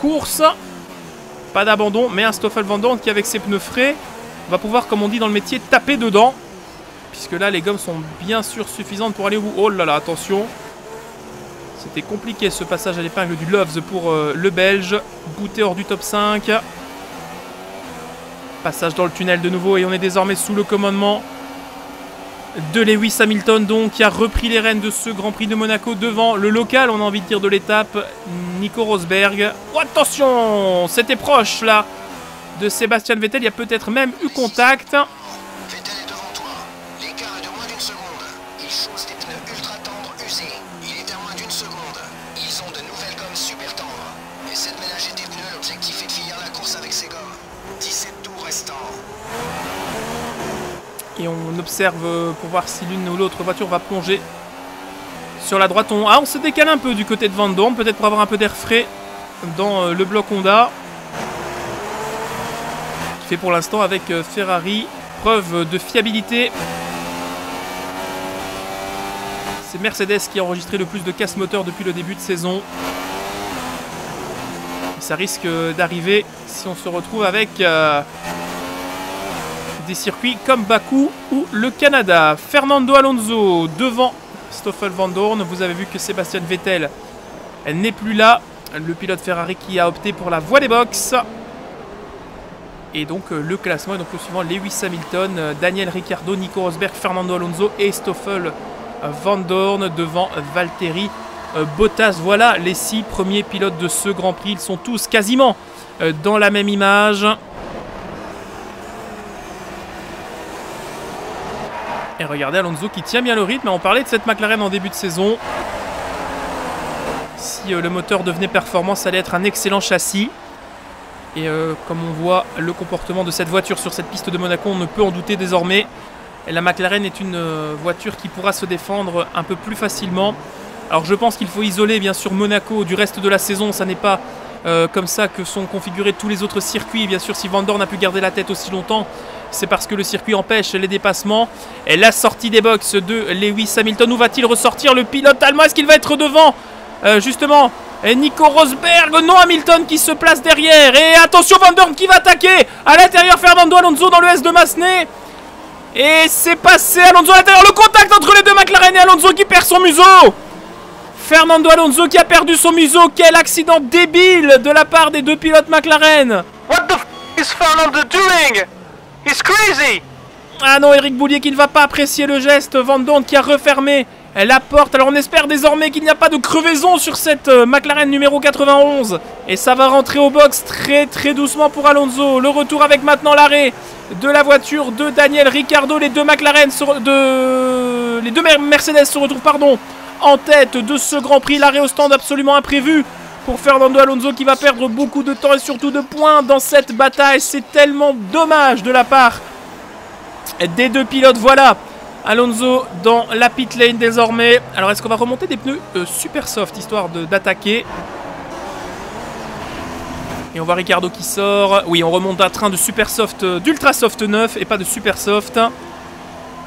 course. Pas d'abandon, mais un Stoffel Vandoorne qui, avec ses pneus frais, va pouvoir, comme on dit dans le métier, taper dedans. Puisque là, les gommes sont bien sûr suffisantes pour aller au bout. Oh là là, attention. C'était compliqué ce passage à l'épingle du Loves pour le Belge. Bouté hors du top 5. Passage dans le tunnel de nouveau et on est désormais sous le commandement de Lewis Hamilton, donc, qui a repris les rênes de ce Grand Prix de Monaco devant le local, on a envie de dire, de l'étape, Nico Rosberg. Oh, attention, c'était proche là de Sébastien Vettel, il y a peut-être même eu contact. Vettel est devant toi. L'écart est de moins d'une seconde. Ils chaussent des pneus ultra tendres usés. Il est à moins d'une seconde. Ils ont de nouvelles gommes super tendres. Essaie de ménager tes pneus, l'objectif est de finir la course avec ces gommes. 17 tours restants. Et on observe pour voir si l'une ou l'autre voiture va plonger sur la droite. Ah, on se décale un peu du côté de Vandoorne, peut-être pour avoir un peu d'air frais dans le bloc Honda. Qui fait pour l'instant avec Ferrari preuve de fiabilité. C'est Mercedes qui a enregistré le plus de casse moteur depuis le début de saison. Et ça risque d'arriver si on se retrouve avec des circuits comme Bakou ou le Canada. Fernando Alonso devant Stoffel Vandoorne. Vous avez vu que Sébastien Vettel n'est plus là. Le pilote Ferrari qui a opté pour la voie des box. Et donc le classement est donc le suivant: Lewis Hamilton, Daniel Ricciardo, Nico Rosberg, Fernando Alonso et Stoffel Vandoorne devant Valtteri Bottas. Voilà les 6 premiers pilotes de ce Grand Prix. Ils sont tous quasiment dans la même image. Et regardez Alonso qui tient bien le rythme. On parlait de cette McLaren en début de saison. Si le moteur devenait performant, ça allait être un excellent châssis. Et comme on voit le comportement de cette voiture sur cette piste de Monaco, on ne peut en douter désormais. Et la McLaren est une voiture qui pourra se défendre un peu plus facilement. Alors je pense qu'il faut isoler bien sûr Monaco du reste de la saison, ça n'est pas comme ça que sont configurés tous les autres circuits. Bien sûr si Vandoorne a pu garder la tête aussi longtemps, c'est parce que le circuit empêche les dépassements. Et la sortie des box de Lewis Hamilton, où va-t-il ressortir le pilote allemand? Est-ce qu'il va être devant justement Nico Rosberg? Non, Hamilton qui se place derrière. Et attention Vandoorne qui va attaquer à l'intérieur, Fernando Alonso dans le S de Massenet. Et c'est passé, Alonso à l'intérieur, le contact entre les deux McLaren et Alonso qui perd son museau. Fernando Alonso qui a perdu son museau. Quel accident débile de la part des deux pilotes McLaren. What the f is Fernando doing? It's crazy. Ah non, Eric Boulier qui ne va pas apprécier le geste. Vandoorne qui a refermé la porte. Alors on espère désormais qu'il n'y a pas de crevaison sur cette McLaren numéro 91. Et ça va rentrer au box très doucement pour Alonso. Le retour avec maintenant l'arrêt de la voiture de Daniel Ricciardo. Les deux McLaren, les deux Mercedes se retrouvent pardon, en tête de ce Grand Prix. L'arrêt au stand absolument imprévu pour Fernando Alonso qui va perdre beaucoup de temps et surtout de points dans cette bataille. C'est tellement dommage de la part des deux pilotes. Voilà Alonso dans la pit lane désormais. Alors est-ce qu'on va remonter des pneus super soft histoire d'attaquer? Et on voit Ricciardo qui sort. Oui, on remonte à train de super soft, d'ultra soft 9 et pas de super soft.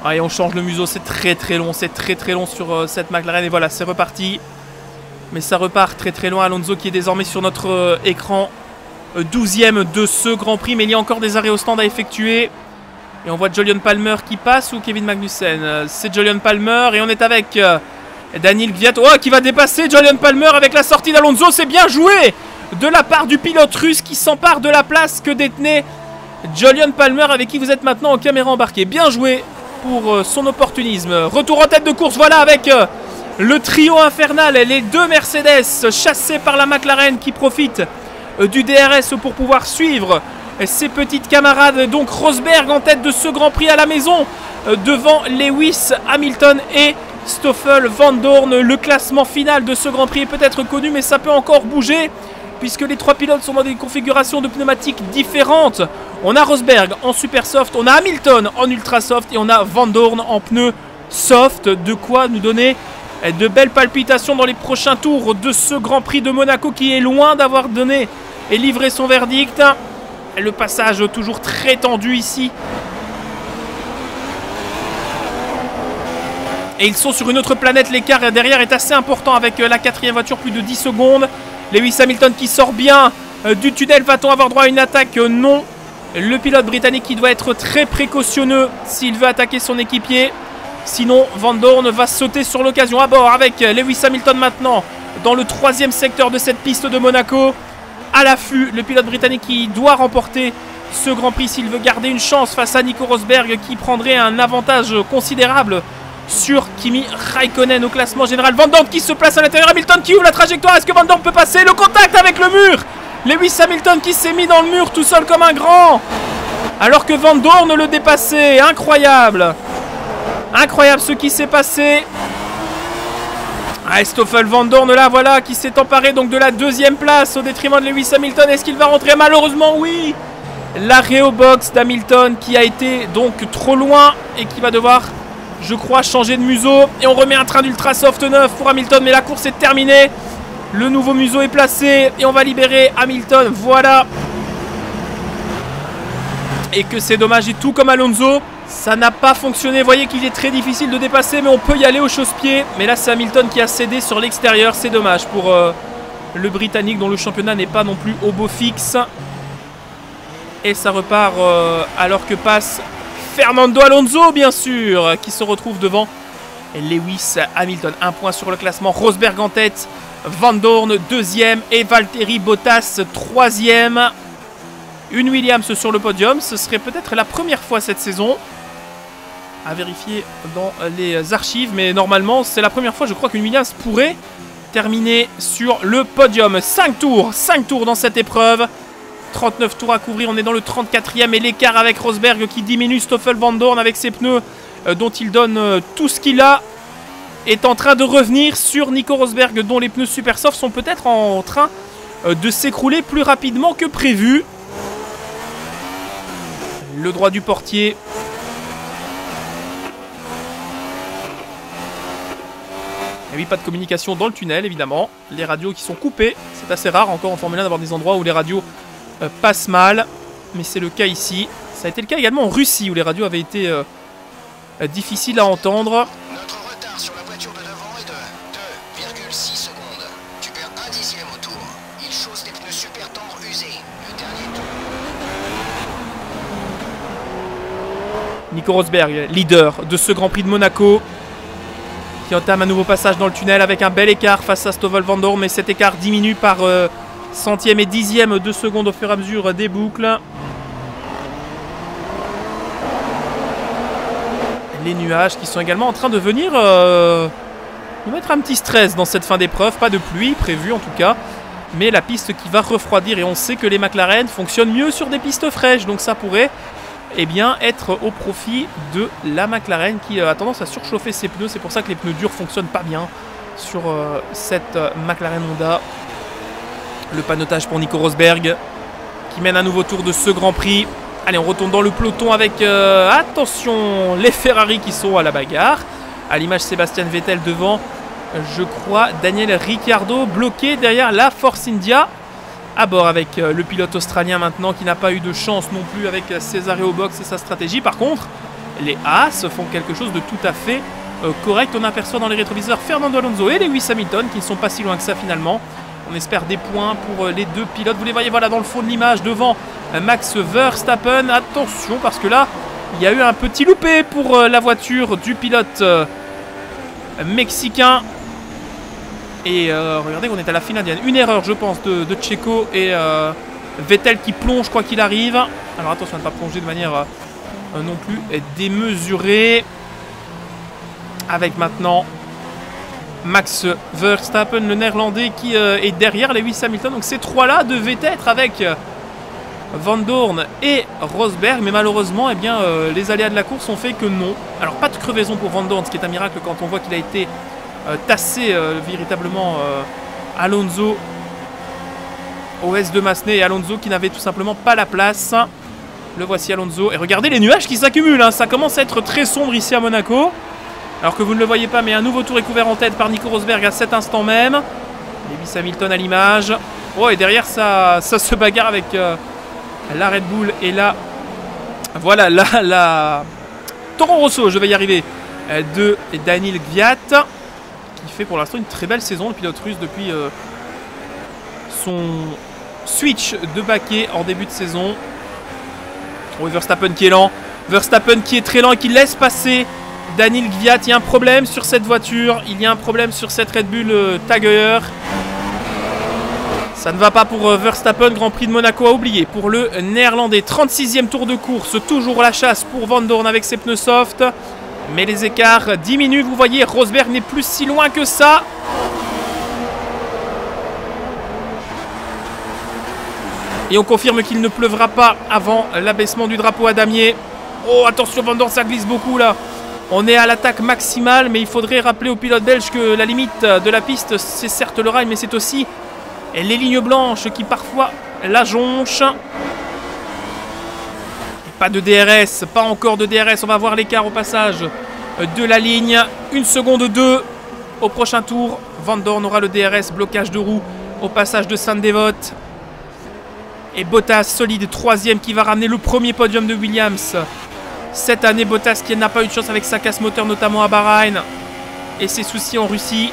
Ah, et on change le museau, c'est très long, c'est très long sur cette McLaren. Et voilà, c'est reparti. Mais ça repart très loin. Alonso qui est désormais sur notre écran 12ème de ce Grand Prix. Mais il y a encore des arrêts au stand à effectuer. Et on voit Jolyon Palmer qui passe ou Kevin Magnussen. C'est Jolyon Palmer et on est avec Daniil Kvyat. Oh, qui va dépasser Jolyon Palmer avec la sortie d'Alonso. C'est bien joué de la part du pilote russe qui s'empare de la place que détenait Jolyon Palmer, avec qui vous êtes maintenant en caméra embarquée. Bien joué pour son opportunisme. Retour en tête de course, voilà, avec le trio infernal. Les deux Mercedes chassés par la McLaren qui profite du DRS pour pouvoir suivre ses petites camarades. Donc Rosberg en tête de ce Grand Prix à la maison devant Lewis Hamilton et Stoffel Vandoorne. Le classement final de ce Grand Prix est peut-être connu, mais ça peut encore bouger puisque les trois pilotes sont dans des configurations de pneumatiques différentes. On a Rosberg en super soft, on a Hamilton en ultra soft et on a Vandoorne en pneu soft. De quoi nous donner de belles palpitations dans les prochains tours de ce Grand Prix de Monaco qui est loin d'avoir donné et livré son verdict. Le passage toujours très tendu ici. Et ils sont sur une autre planète, l'écart derrière est assez important avec la quatrième voiture, plus de 10 secondes. Lewis Hamilton qui sort bien du tunnel, va-t-on avoir droit à une attaque? Non. Le pilote britannique qui doit être très précautionneux s'il veut attaquer son équipier. Sinon Vandoorne va sauter sur l'occasion. À bord avec Lewis Hamilton maintenant dans le troisième secteur de cette piste de Monaco. À l'affût, le pilote britannique qui doit remporter ce Grand Prix s'il veut garder une chance face à Nico Rosberg qui prendrait un avantage considérable sur Kimi Raikkonen au classement général. Vandoorne qui se place à l'intérieur, Hamilton qui ouvre la trajectoire. Est-ce que Vandoorne peut passer? Le contact avec le mur. Lewis Hamilton qui s'est mis dans le mur tout seul comme un grand, alors que Vandoorne le dépassait. Incroyable, incroyable ce qui s'est passé. Ah, Stoffel Vandoorne là, voilà, qui s'est emparé donc de la deuxième place au détriment de Lewis Hamilton. Est-ce qu'il va rentrer? Malheureusement oui. L'arrêt au box d'Hamilton qui a été donc trop loin et qui va devoir, je crois, changer de museau. Et on remet un train d'ultra soft 9 pour Hamilton, mais la course est terminée. Le nouveau museau est placé et on va libérer Hamilton. Voilà. Et que c'est dommage, et tout comme Alonso, ça n'a pas fonctionné. Vous voyez qu'il est très difficile de dépasser, mais on peut y aller au chausse-pied. Mais là c'est Hamilton qui a cédé sur l'extérieur. C'est dommage pour le Britannique dont le championnat n'est pas non plus au beau fixe. Et ça repart alors que passe Fernando Alonso, bien sûr, qui se retrouve devant Lewis Hamilton. Un point sur le classement. Rosberg en tête, Vandoorne deuxième et Valtteri Bottas troisième. Une Williams sur le podium, ce serait peut-être la première fois cette saison. À vérifier dans les archives, mais normalement c'est la première fois, je crois, qu'une Williams pourrait terminer sur le podium. 5 tours dans cette épreuve. 39 tours à couvrir, on est dans le 34e et l'écart avec Rosberg qui diminue. Stoffel Vandoorne avec ses pneus dont il donne tout ce qu'il a est en train de revenir sur Nico Rosberg dont les pneus super soft sont peut-être en train de s'écrouler plus rapidement que prévu. Le droit du portier Et oui, pas de communication dans le tunnel, évidemment. Les radios qui sont coupées. C'est assez rare encore en Formule 1 d'avoir des endroits où les radios passent mal. Mais c'est le cas ici. Ça a été le cas également en Russie, où les radios avaient été difficiles à entendre. Notre retard sur la voiture de devant est de 2,6 secondes. Tu perds un dixième au tour. Il chausse des pneus super tendres usés. Le dernier tour. Nico Rosberg, leader de ce Grand Prix de Monaco, qui entame un nouveau passage dans le tunnel avec un bel écart face à Stoffel Vandoorne. Mais cet écart diminue par centième et dixième de seconde au fur et à mesure des boucles. Les nuages qui sont également en train de venir nous mettre un petit stress dans cette fin d'épreuve. Pas de pluie prévue en tout cas, mais la piste qui va refroidir. Et on sait que les McLaren fonctionnent mieux sur des pistes fraîches. Donc ça pourrait être au profit de la McLaren qui a tendance à surchauffer ses pneus. C'est pour ça que les pneus durs fonctionnent pas bien sur cette McLaren Honda. Le panotage pour Nico Rosberg qui mène un nouveau tour de ce Grand Prix. Allez, on retourne dans le peloton avec, attention, les Ferrari qui sont à la bagarre. À l'image, Sebastian Vettel devant, je crois, Daniel Ricciardo bloqué derrière la Force India. À bord avec le pilote australien maintenant qui n'a pas eu de chance non plus avec ses arrêts au box et sa stratégie. Par contre, les Haas font quelque chose de tout à fait correct. On aperçoit dans les rétroviseurs Fernando Alonso et Lewis Hamilton qui ne sont pas si loin que ça finalement. On espère des points pour les deux pilotes. Vous les voyez, voilà, dans le fond de l'image, devant Max Verstappen. Attention, parce que là, il y a eu un petit loupé pour la voiture du pilote mexicain. Et regardez qu'on est à la file indienne. Une erreur, je pense, de Checo et Vettel qui plonge quoi qu'il arrive. Alors attention à ne pas plonger de manière non plus démesurée. Avec maintenant Max Verstappen, le néerlandais, qui est derrière Lewis Hamilton. Donc ces trois-là devaient être avec Vandoorne et Rosberg. Mais malheureusement, eh bien, les aléas de la course ont fait que non. Alors pas de crevaison pour Vandoorne, ce qui est un miracle quand on voit qu'il a été tasser véritablement Alonso au S de Massenet, et Alonso qui n'avait tout simplement pas la place. Le voici, Alonso, et regardez les nuages qui s'accumulent, hein. Ça commence à être très sombre ici à Monaco, alors que vous ne le voyez pas, mais un nouveau tour est couvert en tête par Nico Rosberg à cet instant même. Lewis Hamilton à l'image, oh, et derrière ça se bagarre avec la Red Bull et là voilà la Toro Rosso, je vais y arriver, de Daniil Kvyat, qui fait pour l'instant une très belle saison, le pilote russe, depuis son switch de baquet en début de saison. Oh, Verstappen qui est lent, Verstappen qui est très lent et qui laisse passer Daniil Kvyat. Il y a un problème sur cette voiture, il y a un problème sur cette Red Bull Tagger. Ça ne va pas pour Verstappen, Grand Prix de Monaco à oublier pour le néerlandais. 36e tour de course, toujours la chasse pour Vandoorne avec ses pneus soft. Mais les écarts diminuent, vous voyez, Rosberg n'est plus si loin que ça. Et on confirme qu'il ne pleuvra pas avant l'abaissement du drapeau à damier. Oh, attention, Vandoorne, ça glisse beaucoup là. On est à l'attaque maximale, mais il faudrait rappeler aux pilotes belges que la limite de la piste, c'est certes le rail, mais c'est aussi les lignes blanches qui parfois la jonchent. Pas de DRS, pas encore de DRS. On va voir l'écart au passage de la ligne. 1,2 secondes au prochain tour. Vandoorne aura le DRS, blocage de roue au passage de Sainte-Dévote. Et Bottas, solide, troisième, qui va ramener le premier podium de Williams cette année. Bottas qui n'a pas eu de chance avec sa casse moteur, notamment à Bahreïn, et ses soucis en Russie.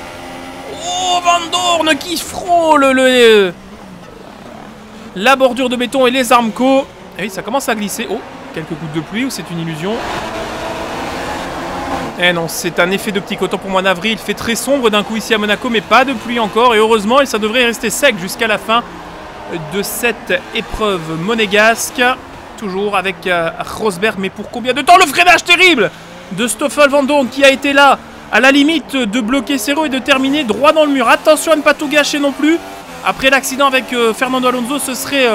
Oh, Vandoorne qui frôle la bordure de béton et les Armco. Et oui, ça commence à glisser. Oh, quelques gouttes de pluie, ou c'est une illusion? Eh non, c'est un effet de petit coton pour moi, navré. Il fait très sombre d'un coup ici à Monaco, mais pas de pluie encore. Et heureusement, et ça devrait rester sec jusqu'à la fin de cette épreuve monégasque. Toujours avec Rosberg, mais pour combien de temps? Le freinage terrible de Stoffel Vandoorne qui a été là, à la limite de bloquer ses roues et de terminer droit dans le mur. Attention à ne pas tout gâcher non plus. Après l'accident avec Fernando Alonso, ce serait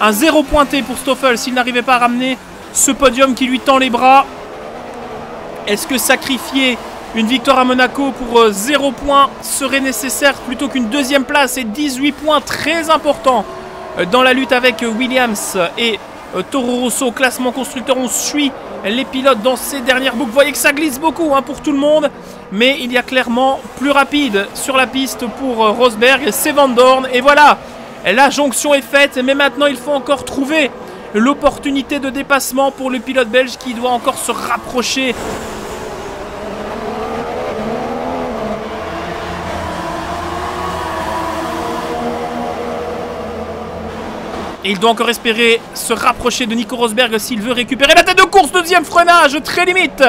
un zéro pointé pour Stoffel s'il n'arrivait pas à ramener ce podium qui lui tend les bras. Est-ce que sacrifier une victoire à Monaco pour 0 points serait nécessaire plutôt qu'une deuxième place et 18 points très importants dans la lutte avec Williams et Toro Rosso, classement constructeur, on suit les pilotes dans ces dernières boucles. Vous voyez que ça glisse beaucoup hein, pour tout le monde, mais il y a clairement plus rapide sur la piste pour Rosberg, c'est Vandoorne, et voilà, la jonction est faite, mais maintenant il faut encore trouver l'opportunité de dépassement pour le pilote belge qui doit encore se rapprocher. Et il doit encore espérer se rapprocher de Nico Rosberg s'il veut récupérer la tête de course. Deuxième freinage, très limite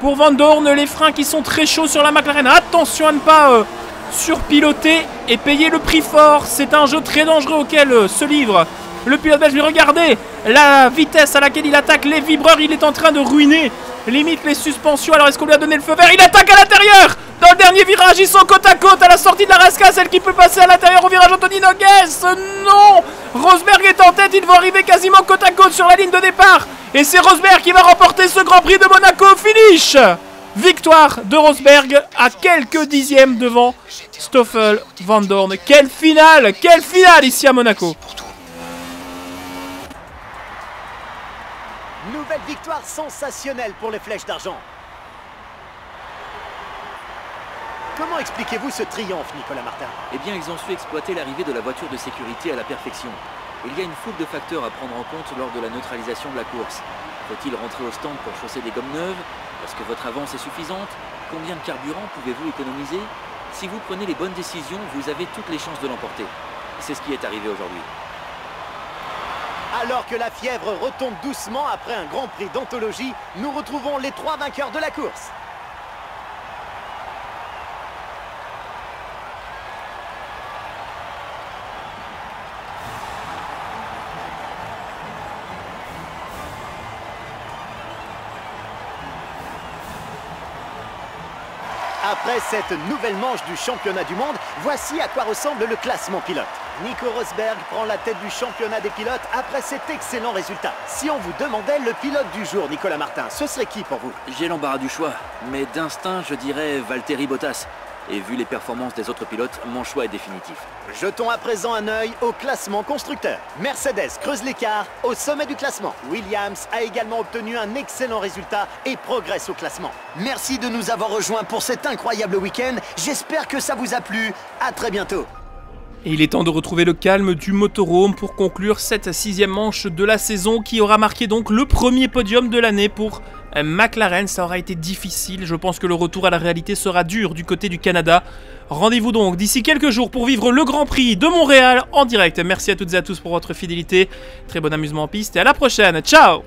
pour Vandoorne. Les freins qui sont très chauds sur la McLaren. Attention à ne pas surpiloter et payer le prix fort. C'est un jeu très dangereux auquel se livre le pilote belge. Mais regardez la vitesse à laquelle il attaque les vibreurs. Il est en train de ruiner limite les suspensions. Alors est-ce qu'on lui a donné le feu vert? Il attaque à l'intérieur. Dans le dernier virage, ils sont côte à côte à la sortie de la Rascasse. Celle qui peut passer à l'intérieur au virage Anthony Nogues. Non, Rosberg est en tête. Ils vont arriver quasiment côte à côte sur la ligne de départ. Et c'est Rosberg qui va remporter ce Grand Prix de Monaco. Finish. Victoire de Rosberg à quelques dixièmes devant Stoffel Vandoorne. Quelle finale ici à Monaco. Nouvelle victoire sensationnelle pour les flèches d'argent. Comment expliquez-vous ce triomphe, Nicolas Martin? Eh bien, ils ont su exploiter l'arrivée de la voiture de sécurité à la perfection. Il y a une foule de facteurs à prendre en compte lors de la neutralisation de la course. Faut-il rentrer au stand pour chausser des gommes neuves? Est-ce que votre avance est suffisante? Combien de carburant pouvez-vous économiser? Si vous prenez les bonnes décisions, vous avez toutes les chances de l'emporter. C'est ce qui est arrivé aujourd'hui. Alors que la fièvre retombe doucement après un Grand Prix d'anthologie, nous retrouvons les trois vainqueurs de la course. Après cette nouvelle manche du championnat du monde, voici à quoi ressemble le classement pilote. Nico Rosberg prend la tête du championnat des pilotes après cet excellent résultat. Si on vous demandait le pilote du jour, Nicolas Martin, ce serait qui pour vous? J'ai l'embarras du choix, mais d'instinct, je dirais Valtteri Bottas. Et vu les performances des autres pilotes, mon choix est définitif. Jetons à présent un œil au classement constructeur. Mercedes creuse l'écart au sommet du classement. Williams a également obtenu un excellent résultat et progresse au classement. Merci de nous avoir rejoints pour cet incroyable week-end. J'espère que ça vous a plu. À très bientôt. Et il est temps de retrouver le calme du motorhome pour conclure cette sixième manche de la saison qui aura marqué donc le premier podium de l'année pour McLaren. Ça aura été difficile, je pense que le retour à la réalité sera dur du côté du Canada. Rendez-vous donc d'ici quelques jours pour vivre le Grand Prix de Montréal en direct. Merci à toutes et à tous pour votre fidélité, très bon amusement en piste et à la prochaine, ciao!